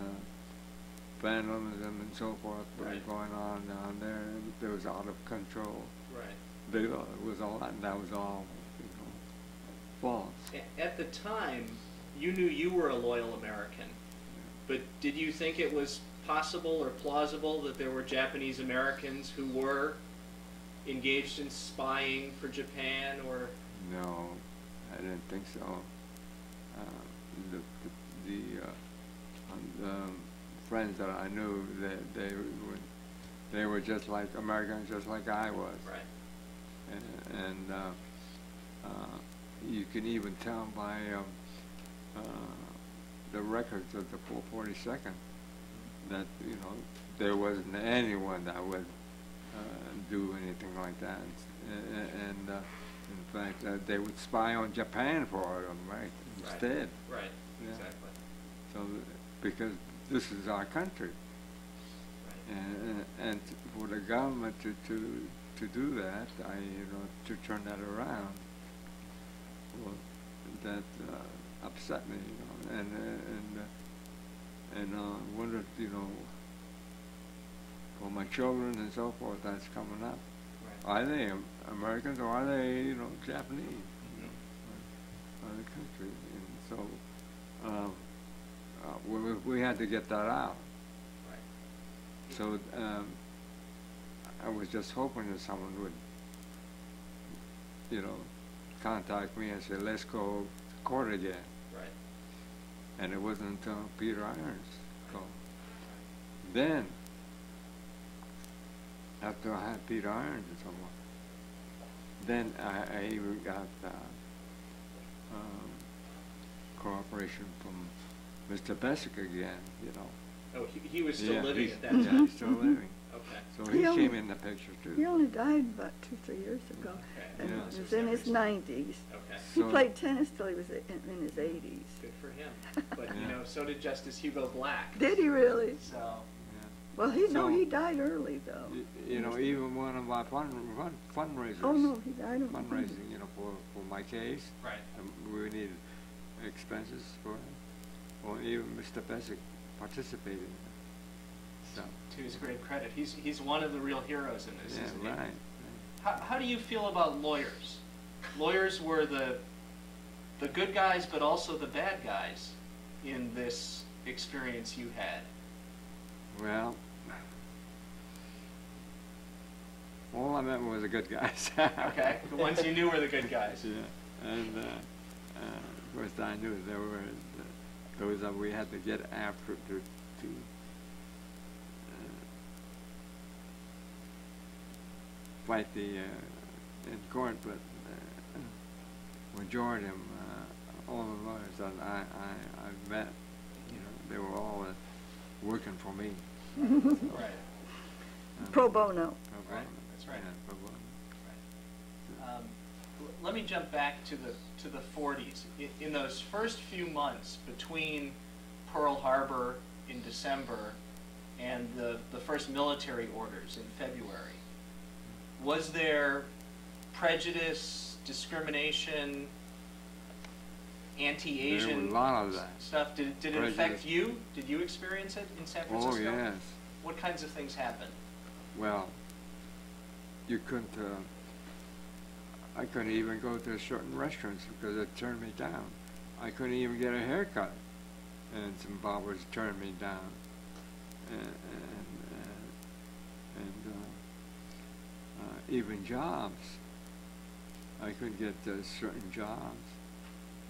vandalism and so forth right. going on down there. There was out of control. Right. They, uh, it was all that. That was all. False. At the time, you knew you were a loyal American, but did you think it was possible or plausible that there were Japanese Americans who were engaged in spying for Japan or? No, I didn't think so. Uh, the the, the, uh, the friends that I knew, they, they, would, they were just like Americans, just like I was. Right. And, and uh, uh, you can even tell by um, uh, the records of the four forty-second that, you know, there wasn't anyone that would uh, do anything like that. And, and uh, in fact, uh, they would spy on Japan for them, right, instead. Right, right. Yeah. Exactly. So, because this is our country. Right. And, and for the government to, to, to do that, I, you know, to turn that around, well, that uh, upset me, you know, and uh, and uh, and uh, wondered, you know, for my children and so forth that's coming up. Right. Are they um, Americans or are they, you know, Japanese? Mm-hmm. You know, other country, and so um, uh, we we had to get that out. Right. So um, I was just hoping that someone would, you know, contact me and say, let's go to court again. Right. And it wasn't until Peter Irons called. Right. Then, after I had Peter Irons and so on, then I, I even got uh, um, cooperation from Mister Besig again, you know. Oh, he, he was still yeah, living at that time? Yeah, he's still living. Okay. So he, he only, came in the picture, too. He only died about two, three years ago, okay. and yeah. he was in his nineties. Okay. He so played tennis till he was in, in his eighties. Good for him. But, yeah. you know, so did Justice Hugo Black. Did he really? So. Yeah. Well, he so, no, he died early, though. You know, even one of my fund, fund, fundraisers. Oh, no, he died of fundraising, you know, for, for my case. Right. And we needed expenses for him. Or even Mister Besig participated. So. To his great credit, he's he's one of the real heroes in this. Yeah, isn't he? Right, right. How how do you feel about lawyers? Lawyers were the the good guys, but also the bad guys in this experience you had. Well, all I meant were the good guys. Okay, the ones you knew were the good guys. Yeah, and uh, uh, of course I knew there were the, those that we had to get after to to. Fight the uh, in court, but the majority of uh, all the lawyers that I, I I've met, you know, they were all uh, working for me. Right. So, right. Um, pro bono. Pro bono. Right. That's right. Yeah, pro bono. Right. Um, let me jump back to the to the forties. In, in those first few months between Pearl Harbor in December and the the first military orders in February. Was there prejudice, discrimination, anti-Asian there was a lot of that. stuff? Did, did it affect you? Did you experience it in San Francisco? Oh, yes. What kinds of things happened? Well, you couldn't, uh, I couldn't even go to certain restaurants because it turned me down. I couldn't even get a haircut, and some barbers turned me down. And, and, and, and uh, Uh, even jobs. I couldn't get uh, certain jobs.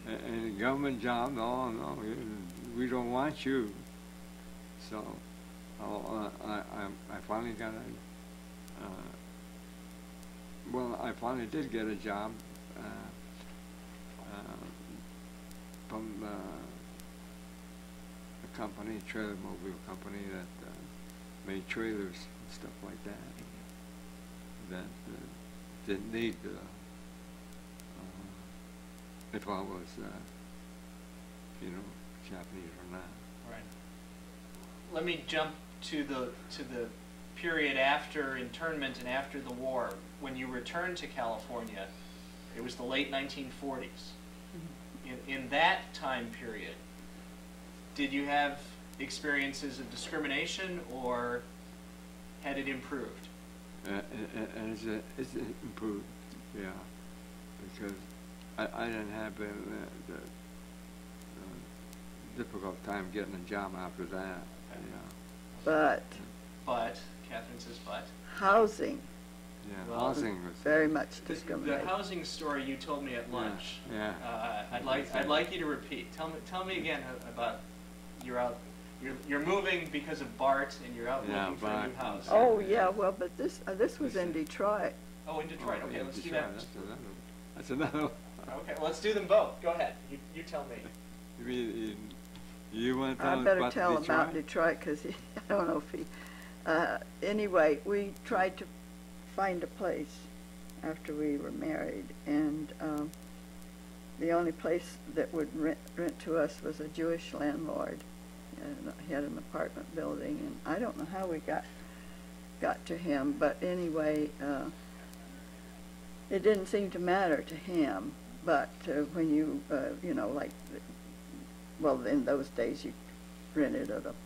And, and government jobs, oh no, you, we don't want you. So oh, uh, I, I, I finally got a, uh, well, I finally did get a job uh, uh, from uh, a company, a trailer mobile company that uh, made trailers and stuff like that. That uh, didn't need uh, uh, if I was, uh, you know, Japanese or not. Right. Let me jump to the to the period after internment and after the war. When you returned to California, it was the late nineteen forties. Mm-hmm. In in that time period, did you have experiences of discrimination, or had it improved? Uh, and, and it's, a, it's a improved, yeah, because I, I didn't have uh, the uh, difficult time getting a job after that, okay. you know. But. But, Catherine says but. Housing. Yeah, well, housing was. Very much discriminated. The, the housing story you told me at lunch. Yeah. yeah. Uh, I'd, like, I'd like you to repeat. Tell me, tell me again about your outlook. You're, you're moving because of BART, and you're out yeah, looking for a new house. Oh, yeah, yeah well, but this uh, this was in Detroit. Oh, in Detroit. Okay, oh, yeah, let's Detroit. do that. That's another, that's another one. Okay, let's do them both. Go ahead. You, you tell me. You, mean, you, you want to tell I better about tell Detroit? about Detroit, because I don't know if he... Uh, anyway, we tried to find a place after we were married, and um, the only place that would rent, rent to us was a Jewish landlord. And he had an apartment building, and I don't know how we got got to him, but anyway, uh, it didn't seem to matter to him. But uh, when you, uh, you know, like, well, in those days you rented it up,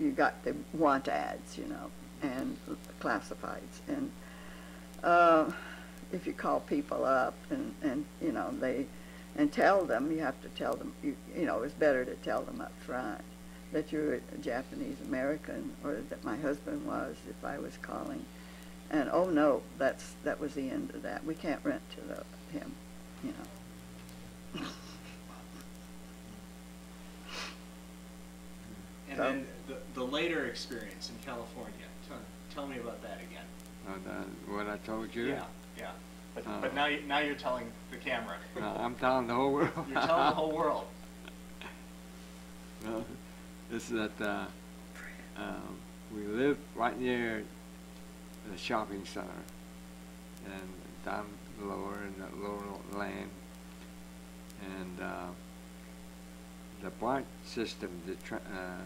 you got the want ads, you know, and classifieds, and uh, if you call people up and and you know they and tell them, you have to tell them, you you know, it's better to tell them up front that you're a Japanese American, or that my husband was, if I was calling, and oh no, that's that was the end of that. We can't rent to the, him, you know. And so, then the, the later experience in California. Tell, tell me about that again. Uh, the, what I told you. Yeah, yeah. But uh, but now you, now you're telling the camera. No, I'm telling the whole world. You're telling the whole world. know, is that uh, um, we live right near the shopping center, and down lower in that lower land, and uh, the BART system, the tra uh,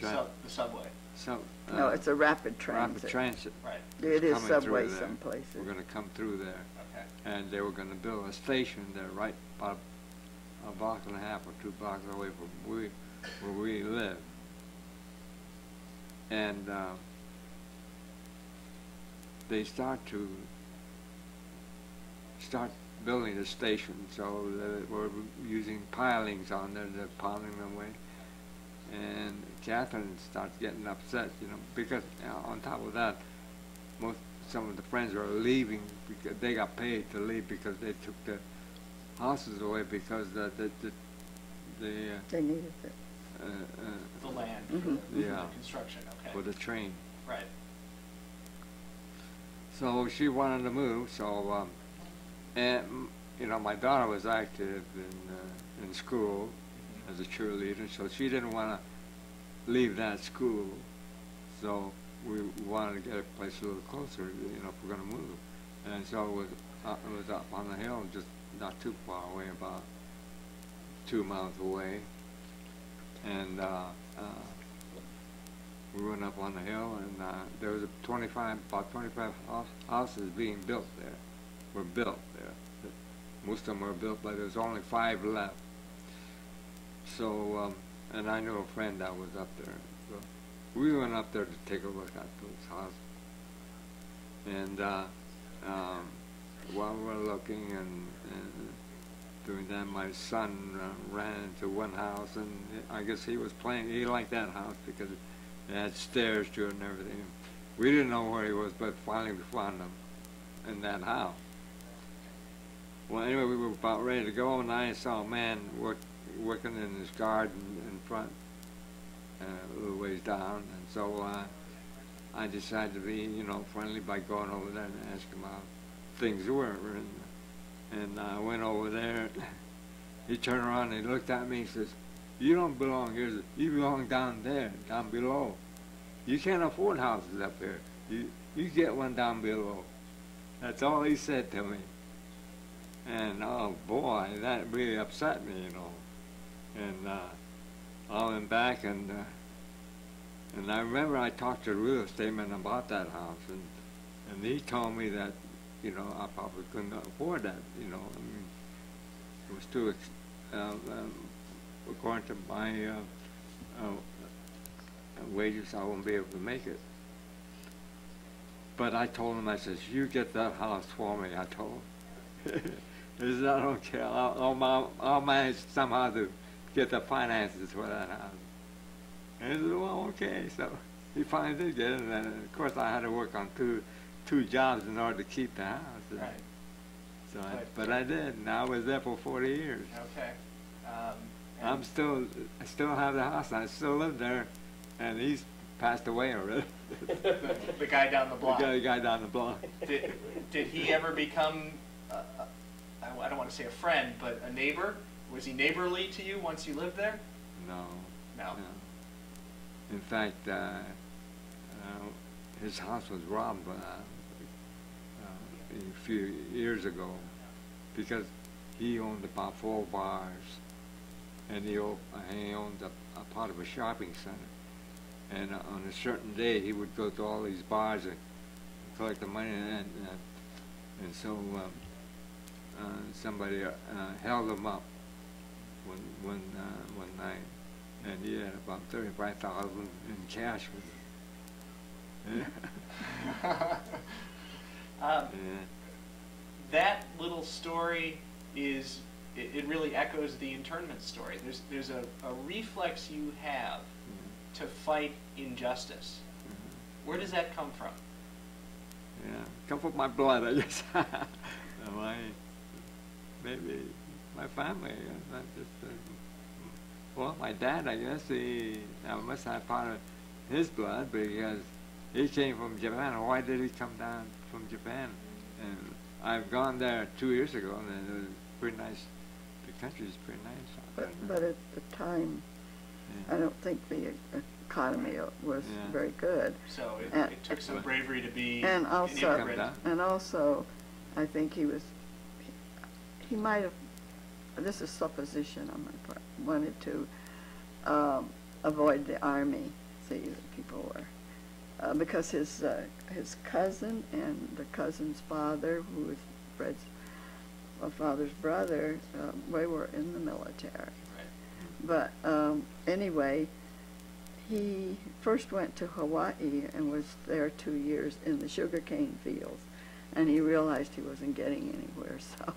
tra the subway. So, uh, no, it's a rapid transit. Rapid transit. Right. It is subway some places. We're going to come through there. Okay. And they were going to build a station there right about a block and a half or two blocks away from we, where we live. And uh, they start to start building the station, so they were using pilings on there. They're piling them away. And Catherine starts getting upset, you know, because uh, on top of that, most some of the friends are leaving because they got paid to leave because they took the houses away because the the the, the uh, they needed it. Uh, uh, the land, mm-hmm. for the, yeah, for the construction, okay, for the train, right. So she wanted to move, so um, and you know, my daughter was active in uh, in school as a cheerleader, so she didn't want to leave that school. So we wanted to get a place a little closer, you know, if we're going to move. And so it was, uh, it was up on the hill, just not too far away, about two miles away. And uh, uh, we went up on the hill, and uh, there was a twenty-five, about twenty-five houses being built there, were built there. Most of them were built, but there was only five left. So, um, and I knew a friend that was up there. So we went up there to take a look at those houses. And uh, um, while we were looking and, and doing that, my son uh, ran into one house, and I guess he was playing. He liked that house because it had stairs to it and everything. We didn't know where he was, but finally we found him in that house. Well, anyway, we were about ready to go, and I saw a man work. working in his garden in front, uh, a little ways down, and so uh, I decided to be, you know, friendly by going over there and asking him how things were, and, and I went over there. He turned around and he looked at me and says, "You don't belong here, you belong down there, down below. You can't afford houses up here. You, you get one down below." That's all he said to me. And oh boy, that really upset me, you know. And uh, I went back, and uh, and I remember I talked to a real estate man about that house, and and he told me that, you know, I probably couldn't afford that, you know. I mean, it was too, ex uh, um, according to my uh, uh, wages, I wouldn't be able to make it. But I told him, I says, "You get that house for me," I told him. I don't care. I'll, I'll, I'll manage somehow to get the finances for that house. And he said, "Well, okay." So he finally did get it. And of course, I had to work on two, two jobs in order to keep the house. Right. So, I, but I did, and I was there for forty years. Okay. Um, I'm still, I still have the house. I still live there, and he's passed away already. the, the guy down the block. The guy, the guy down the block. Did, did he ever become? Uh, I don't want to say a friend, but a neighbor? Was he neighborly to you once you lived there? No. No. no. In fact, uh, uh, his house was robbed uh, uh, a few years ago because he owned about four bars, and he, op he owned a, a part of a shopping center. And uh, on a certain day, he would go to all these bars and collect the money, and, uh, and so um, Uh, somebody uh, held him up one, one, uh, one night, and he had about thirty-five thousand dollars in cash with him. Yeah. um, yeah. That little story is, it, it really echoes the internment story. There's, there's a, a reflex you have mm-hmm. to fight injustice. Mm-hmm. Where does that come from? Yeah, come from my blood, I guess. my, Maybe my family, not just, uh, well, my dad, I guess, he I must have part of his blood because he came from Japan. Why did he come down from Japan? And I've gone there two years ago, and it was pretty nice. The country is pretty nice. But, but at the time, Yeah. I don't think the economy was yeah. very good. So it, and, it took some bravery to be and also an immigrant. And also, I think he was, he, he might have, this is supposition on my part, wanted to um, avoid the army. See, people were. Uh, because his uh, his cousin and the cousin's father, who was Fred's uh, father's brother, uh, they were in the military. Right. But um, anyway, he first went to Hawaii and was there two years in the sugarcane fields, and he realized he wasn't getting anywhere. So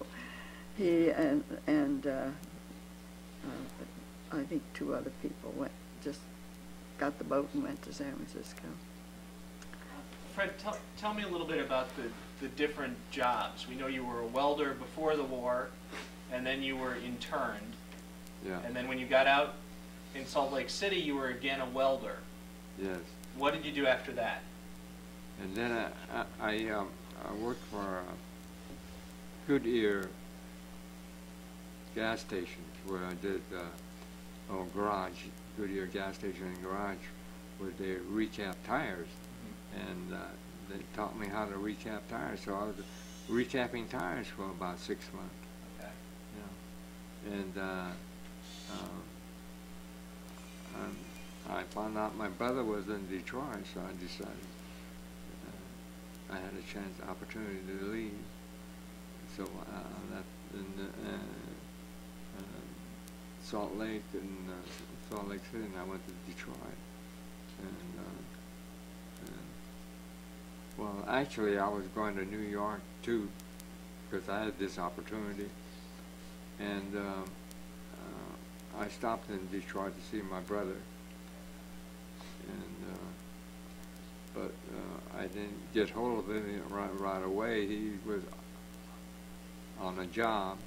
he and and uh, uh, I think two other people went, just got the boat and went to San Francisco. Fred, tell, tell me a little bit about the, the different jobs. We know you were a welder before the war, and then you were interned. Yeah. And then when you got out in Salt Lake City, you were again a welder. Yes. What did you do after that? And then I, I, I, um, I worked for uh, Goodyear gas stations, where I did uh, a garage, Goodyear gas station and garage, where they recap tires. And uh, they taught me how to recap tires, so I was recapping tires for about six months. Okay. Yeah. And uh, um, I found out my brother was in Detroit, so I decided uh, I had a chance, opportunity to leave. So I left in the, uh, uh, Salt Lake and uh, Salt Lake City, and I went to Detroit. And. Uh, Well, actually, I was going to New York, too, because I had this opportunity. And um, uh, I stopped in Detroit to see my brother. And, uh, but uh, I didn't get hold of him right, right away. He was on a job.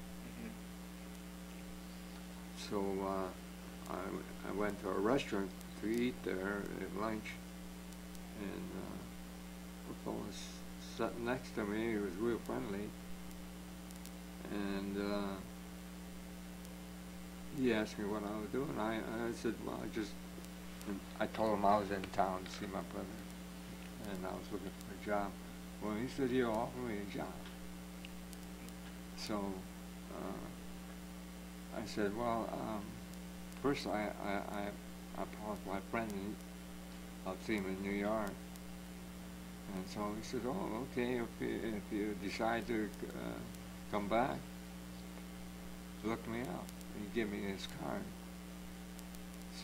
Mm-hmm. So uh, I, I went to a restaurant to eat there at lunch. And. Uh, was sitting next to me, he was real friendly, and uh, he asked me what I was doing. I, I said, well, I just, I told him I was in town to see my brother, and I was looking for a job. Well, he said, he'll offer me a job. So uh, I said, well, um, first I, I, I, I promised my friend I'll see him in New York. And so he said, oh, okay, if you, if you decide to uh, come back, look me up. And he gave me his card.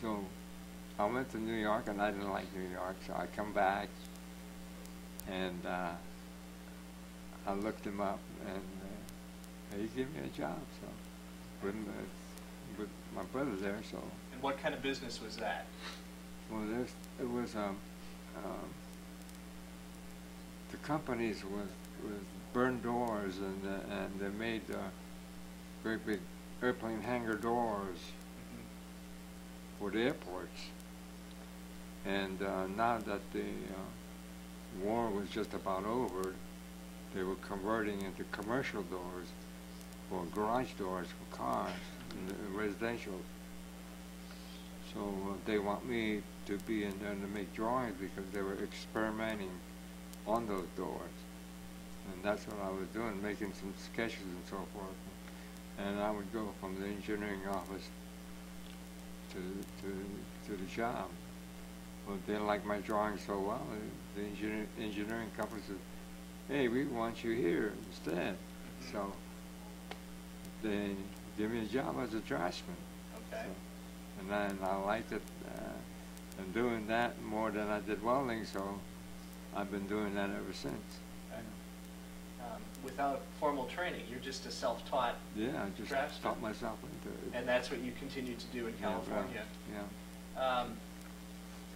So I went to New York, and I didn't like New York, so I come back, and uh, I looked him up, and uh, he gave me a job. So with, uh, with my brother there, so. And what kind of business was that? Well, there's, it was um, um, the companies with, with burned doors, and uh, and they made uh, very big airplane hangar doors mm-hmm. for the airports. And uh, now that the uh, war was just about over, they were converting into commercial doors or garage doors for cars and residential. So uh, they want me to be in there to make drawings because they were experimenting on those doors, and that's what I was doing, making some sketches and so forth. And I would go from the engineering office to to, to the job. Well, they didn't like my drawing so well. The engineer, engineering company said, "Hey, we want you here instead." So they gave me a job as a draftsman. Okay. So, and I and I liked it, uh, and doing that more than I did welding. So. I've been doing that ever since. Okay. Um, without formal training, you're just a self-taught draftsman. Yeah, I just draftsman. taught myself into it. And that's what you continue to do in California. Yeah. yeah. Um,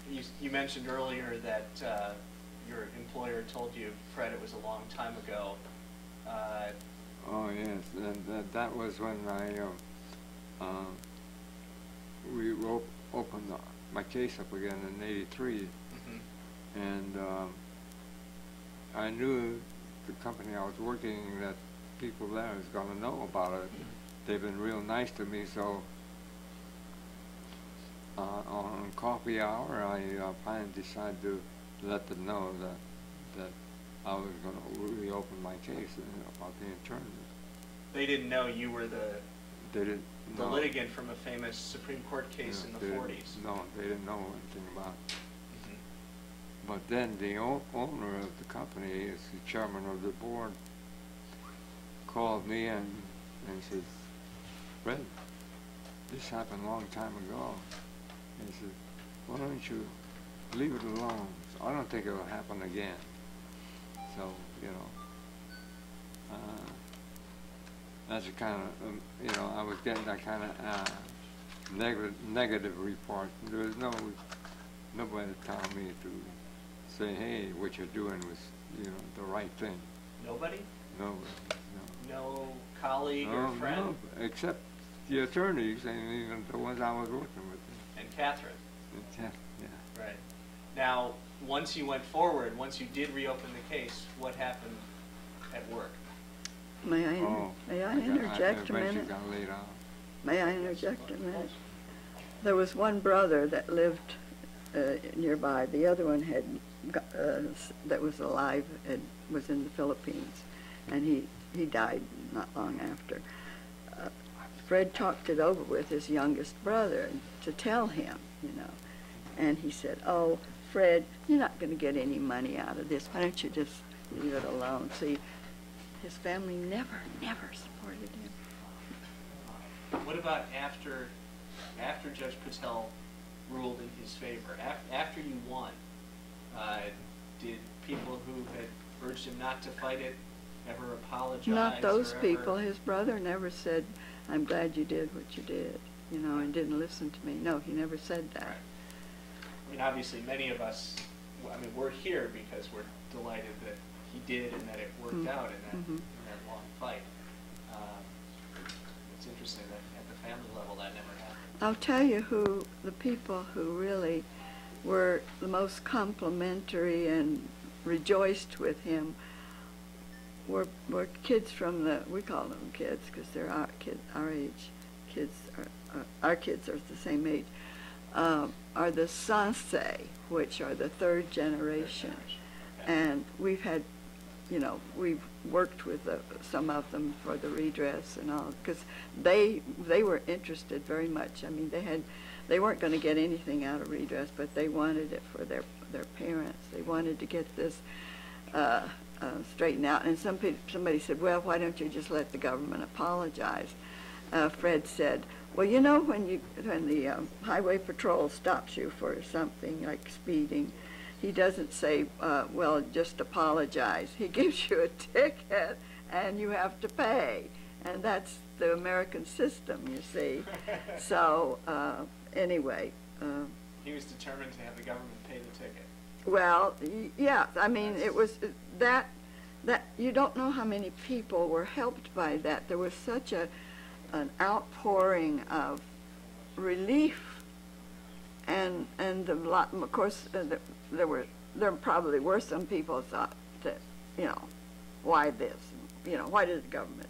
you, you mentioned earlier that uh, your employer told you, Fred, it was a long time ago. Uh, oh, yes. And that, that was when I, um, uh, we op opened the, my case up again in eighty-three. Mm-hmm. And. Um, I knew the company I was working, that people there is going to know about it. They've been real nice to me, so uh, on coffee hour, I uh, finally decided to let them know that that I was going to reopen my case about the internment. They didn't know you were the they didn't the know. litigant from a famous Supreme Court case yeah, in the forties. No, they didn't know anything about it. Mm-hmm. But then the o owner of the company, is the chairman of the board, called me and and said, "Fred, this happened a long time ago." And he said, "Why don't you leave it alone? I don't think it will happen again." So, you know, uh, that's a kind of, um, you know, I was getting that kind of uh, negative negative report. There was no, nobody telling me to say, "Hey, what you're doing was, you know, the right thing." Nobody? Nobody, no. No colleague no, or friend? No, except the attorneys and even the ones I was working with. And Catherine. And Catherine, yeah. Right. Now, once you went forward, once you did reopen the case, what happened at work? May I, oh, may I, I interject got, I a minute? May I interject a minute? There was one brother that lived uh, nearby. The other one had uh, that was alive and was in the Philippines, and he he died not long after. Uh, Fred talked it over with his youngest brother to tell him, you know, and he said, "Oh, Fred, you're not going to get any money out of this. Why don't you just leave it alone?" See, his family never, never supported him. What about after, after Judge Patel ruled in his favor? After, after you won, uh, did people who had urged him not to fight it ever apologize? Not those people. His brother never said, "I'm glad you did what you did," you know, and didn't listen to me. No, he never said that. Right. I mean, obviously, many of us, I mean, we're here because we're delighted that he did and that it worked mm-hmm. out in that, mm-hmm. in that long fight. Um, it's interesting that at the family level that never happened. I'll tell you who the people who really were the most complimentary and rejoiced with him were, were kids from the, we call them kids because they're our, kid, our age. Kids are, are, our kids are the same age. Um, are the Sansei, which are the third generation. Third generation. Okay. And we've had, you know, we've worked with the, some of them for the redress and all, because they, they were interested very much. I mean, they had, they weren't going to get anything out of redress, but they wanted it for their, their parents. They wanted to get this uh, uh, straightened out. And some pe somebody said, "Well, why don't you just let the government apologize?" Uh, Fred said, "Well, you know, when you when the um, highway patrol stops you for something like speeding, he doesn't say, uh, 'Well, just apologize.' He gives you a ticket, and you have to pay, and that's the American system, you see." So uh, anyway, uh, he was determined to have the government pay the ticket. Well, yeah, I mean, that's it was that that you don't know how many people were helped by that. There was such a an outpouring of relief, and and the lot, of course, uh, the, there were there probably were some people who thought that, you know, why this, you know, why did the government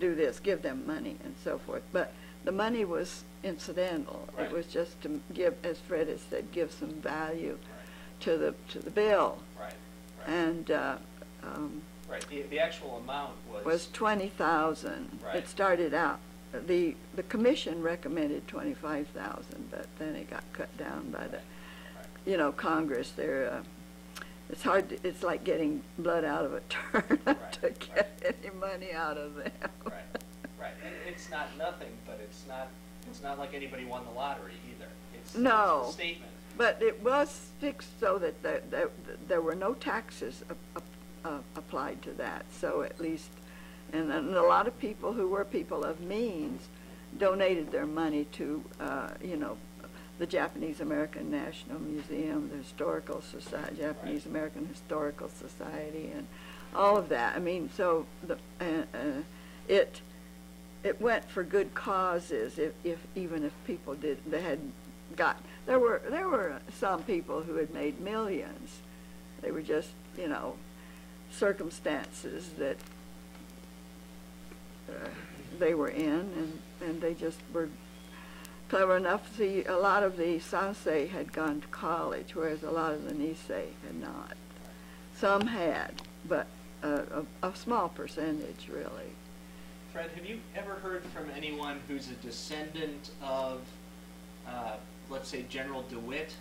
do this? Give them money and so forth. But the money was incidental. Right. It was just to give, as Fred has said, give some value right. to the to the bill. Right. Right. And. Uh, um, Right. The, the actual amount was was twenty thousand. Right. It started out. The the commission recommended twenty-five thousand, but then it got cut down by the, you know, Congress. There, uh, it's hard to, it's like getting blood out of a turnip right, to get right. any money out of them. Right, right. And it's not nothing, but it's not it's not like anybody won the lottery either. It's, no. It's a statement. But it was fixed so that the, the, the, there were no taxes a, a, uh, applied to that. So at least. And, and a lot of people who were people of means donated their money to, uh, you know, the Japanese American National Museum, the Historical Society, Japanese right. American Historical Society, and all of that. I mean, so the, uh, uh, it it went for good causes. If, if even if people did, they had got there were there were some people who had made millions. They were just, you know, circumstances that. Uh, they were in, and, and they just were clever enough, see, a lot of the Sansei had gone to college, whereas a lot of the Nisei had not. Some had, but a, a, a small percentage, really. Fred, have you ever heard from anyone who's a descendant of, uh, let's say, General DeWitt,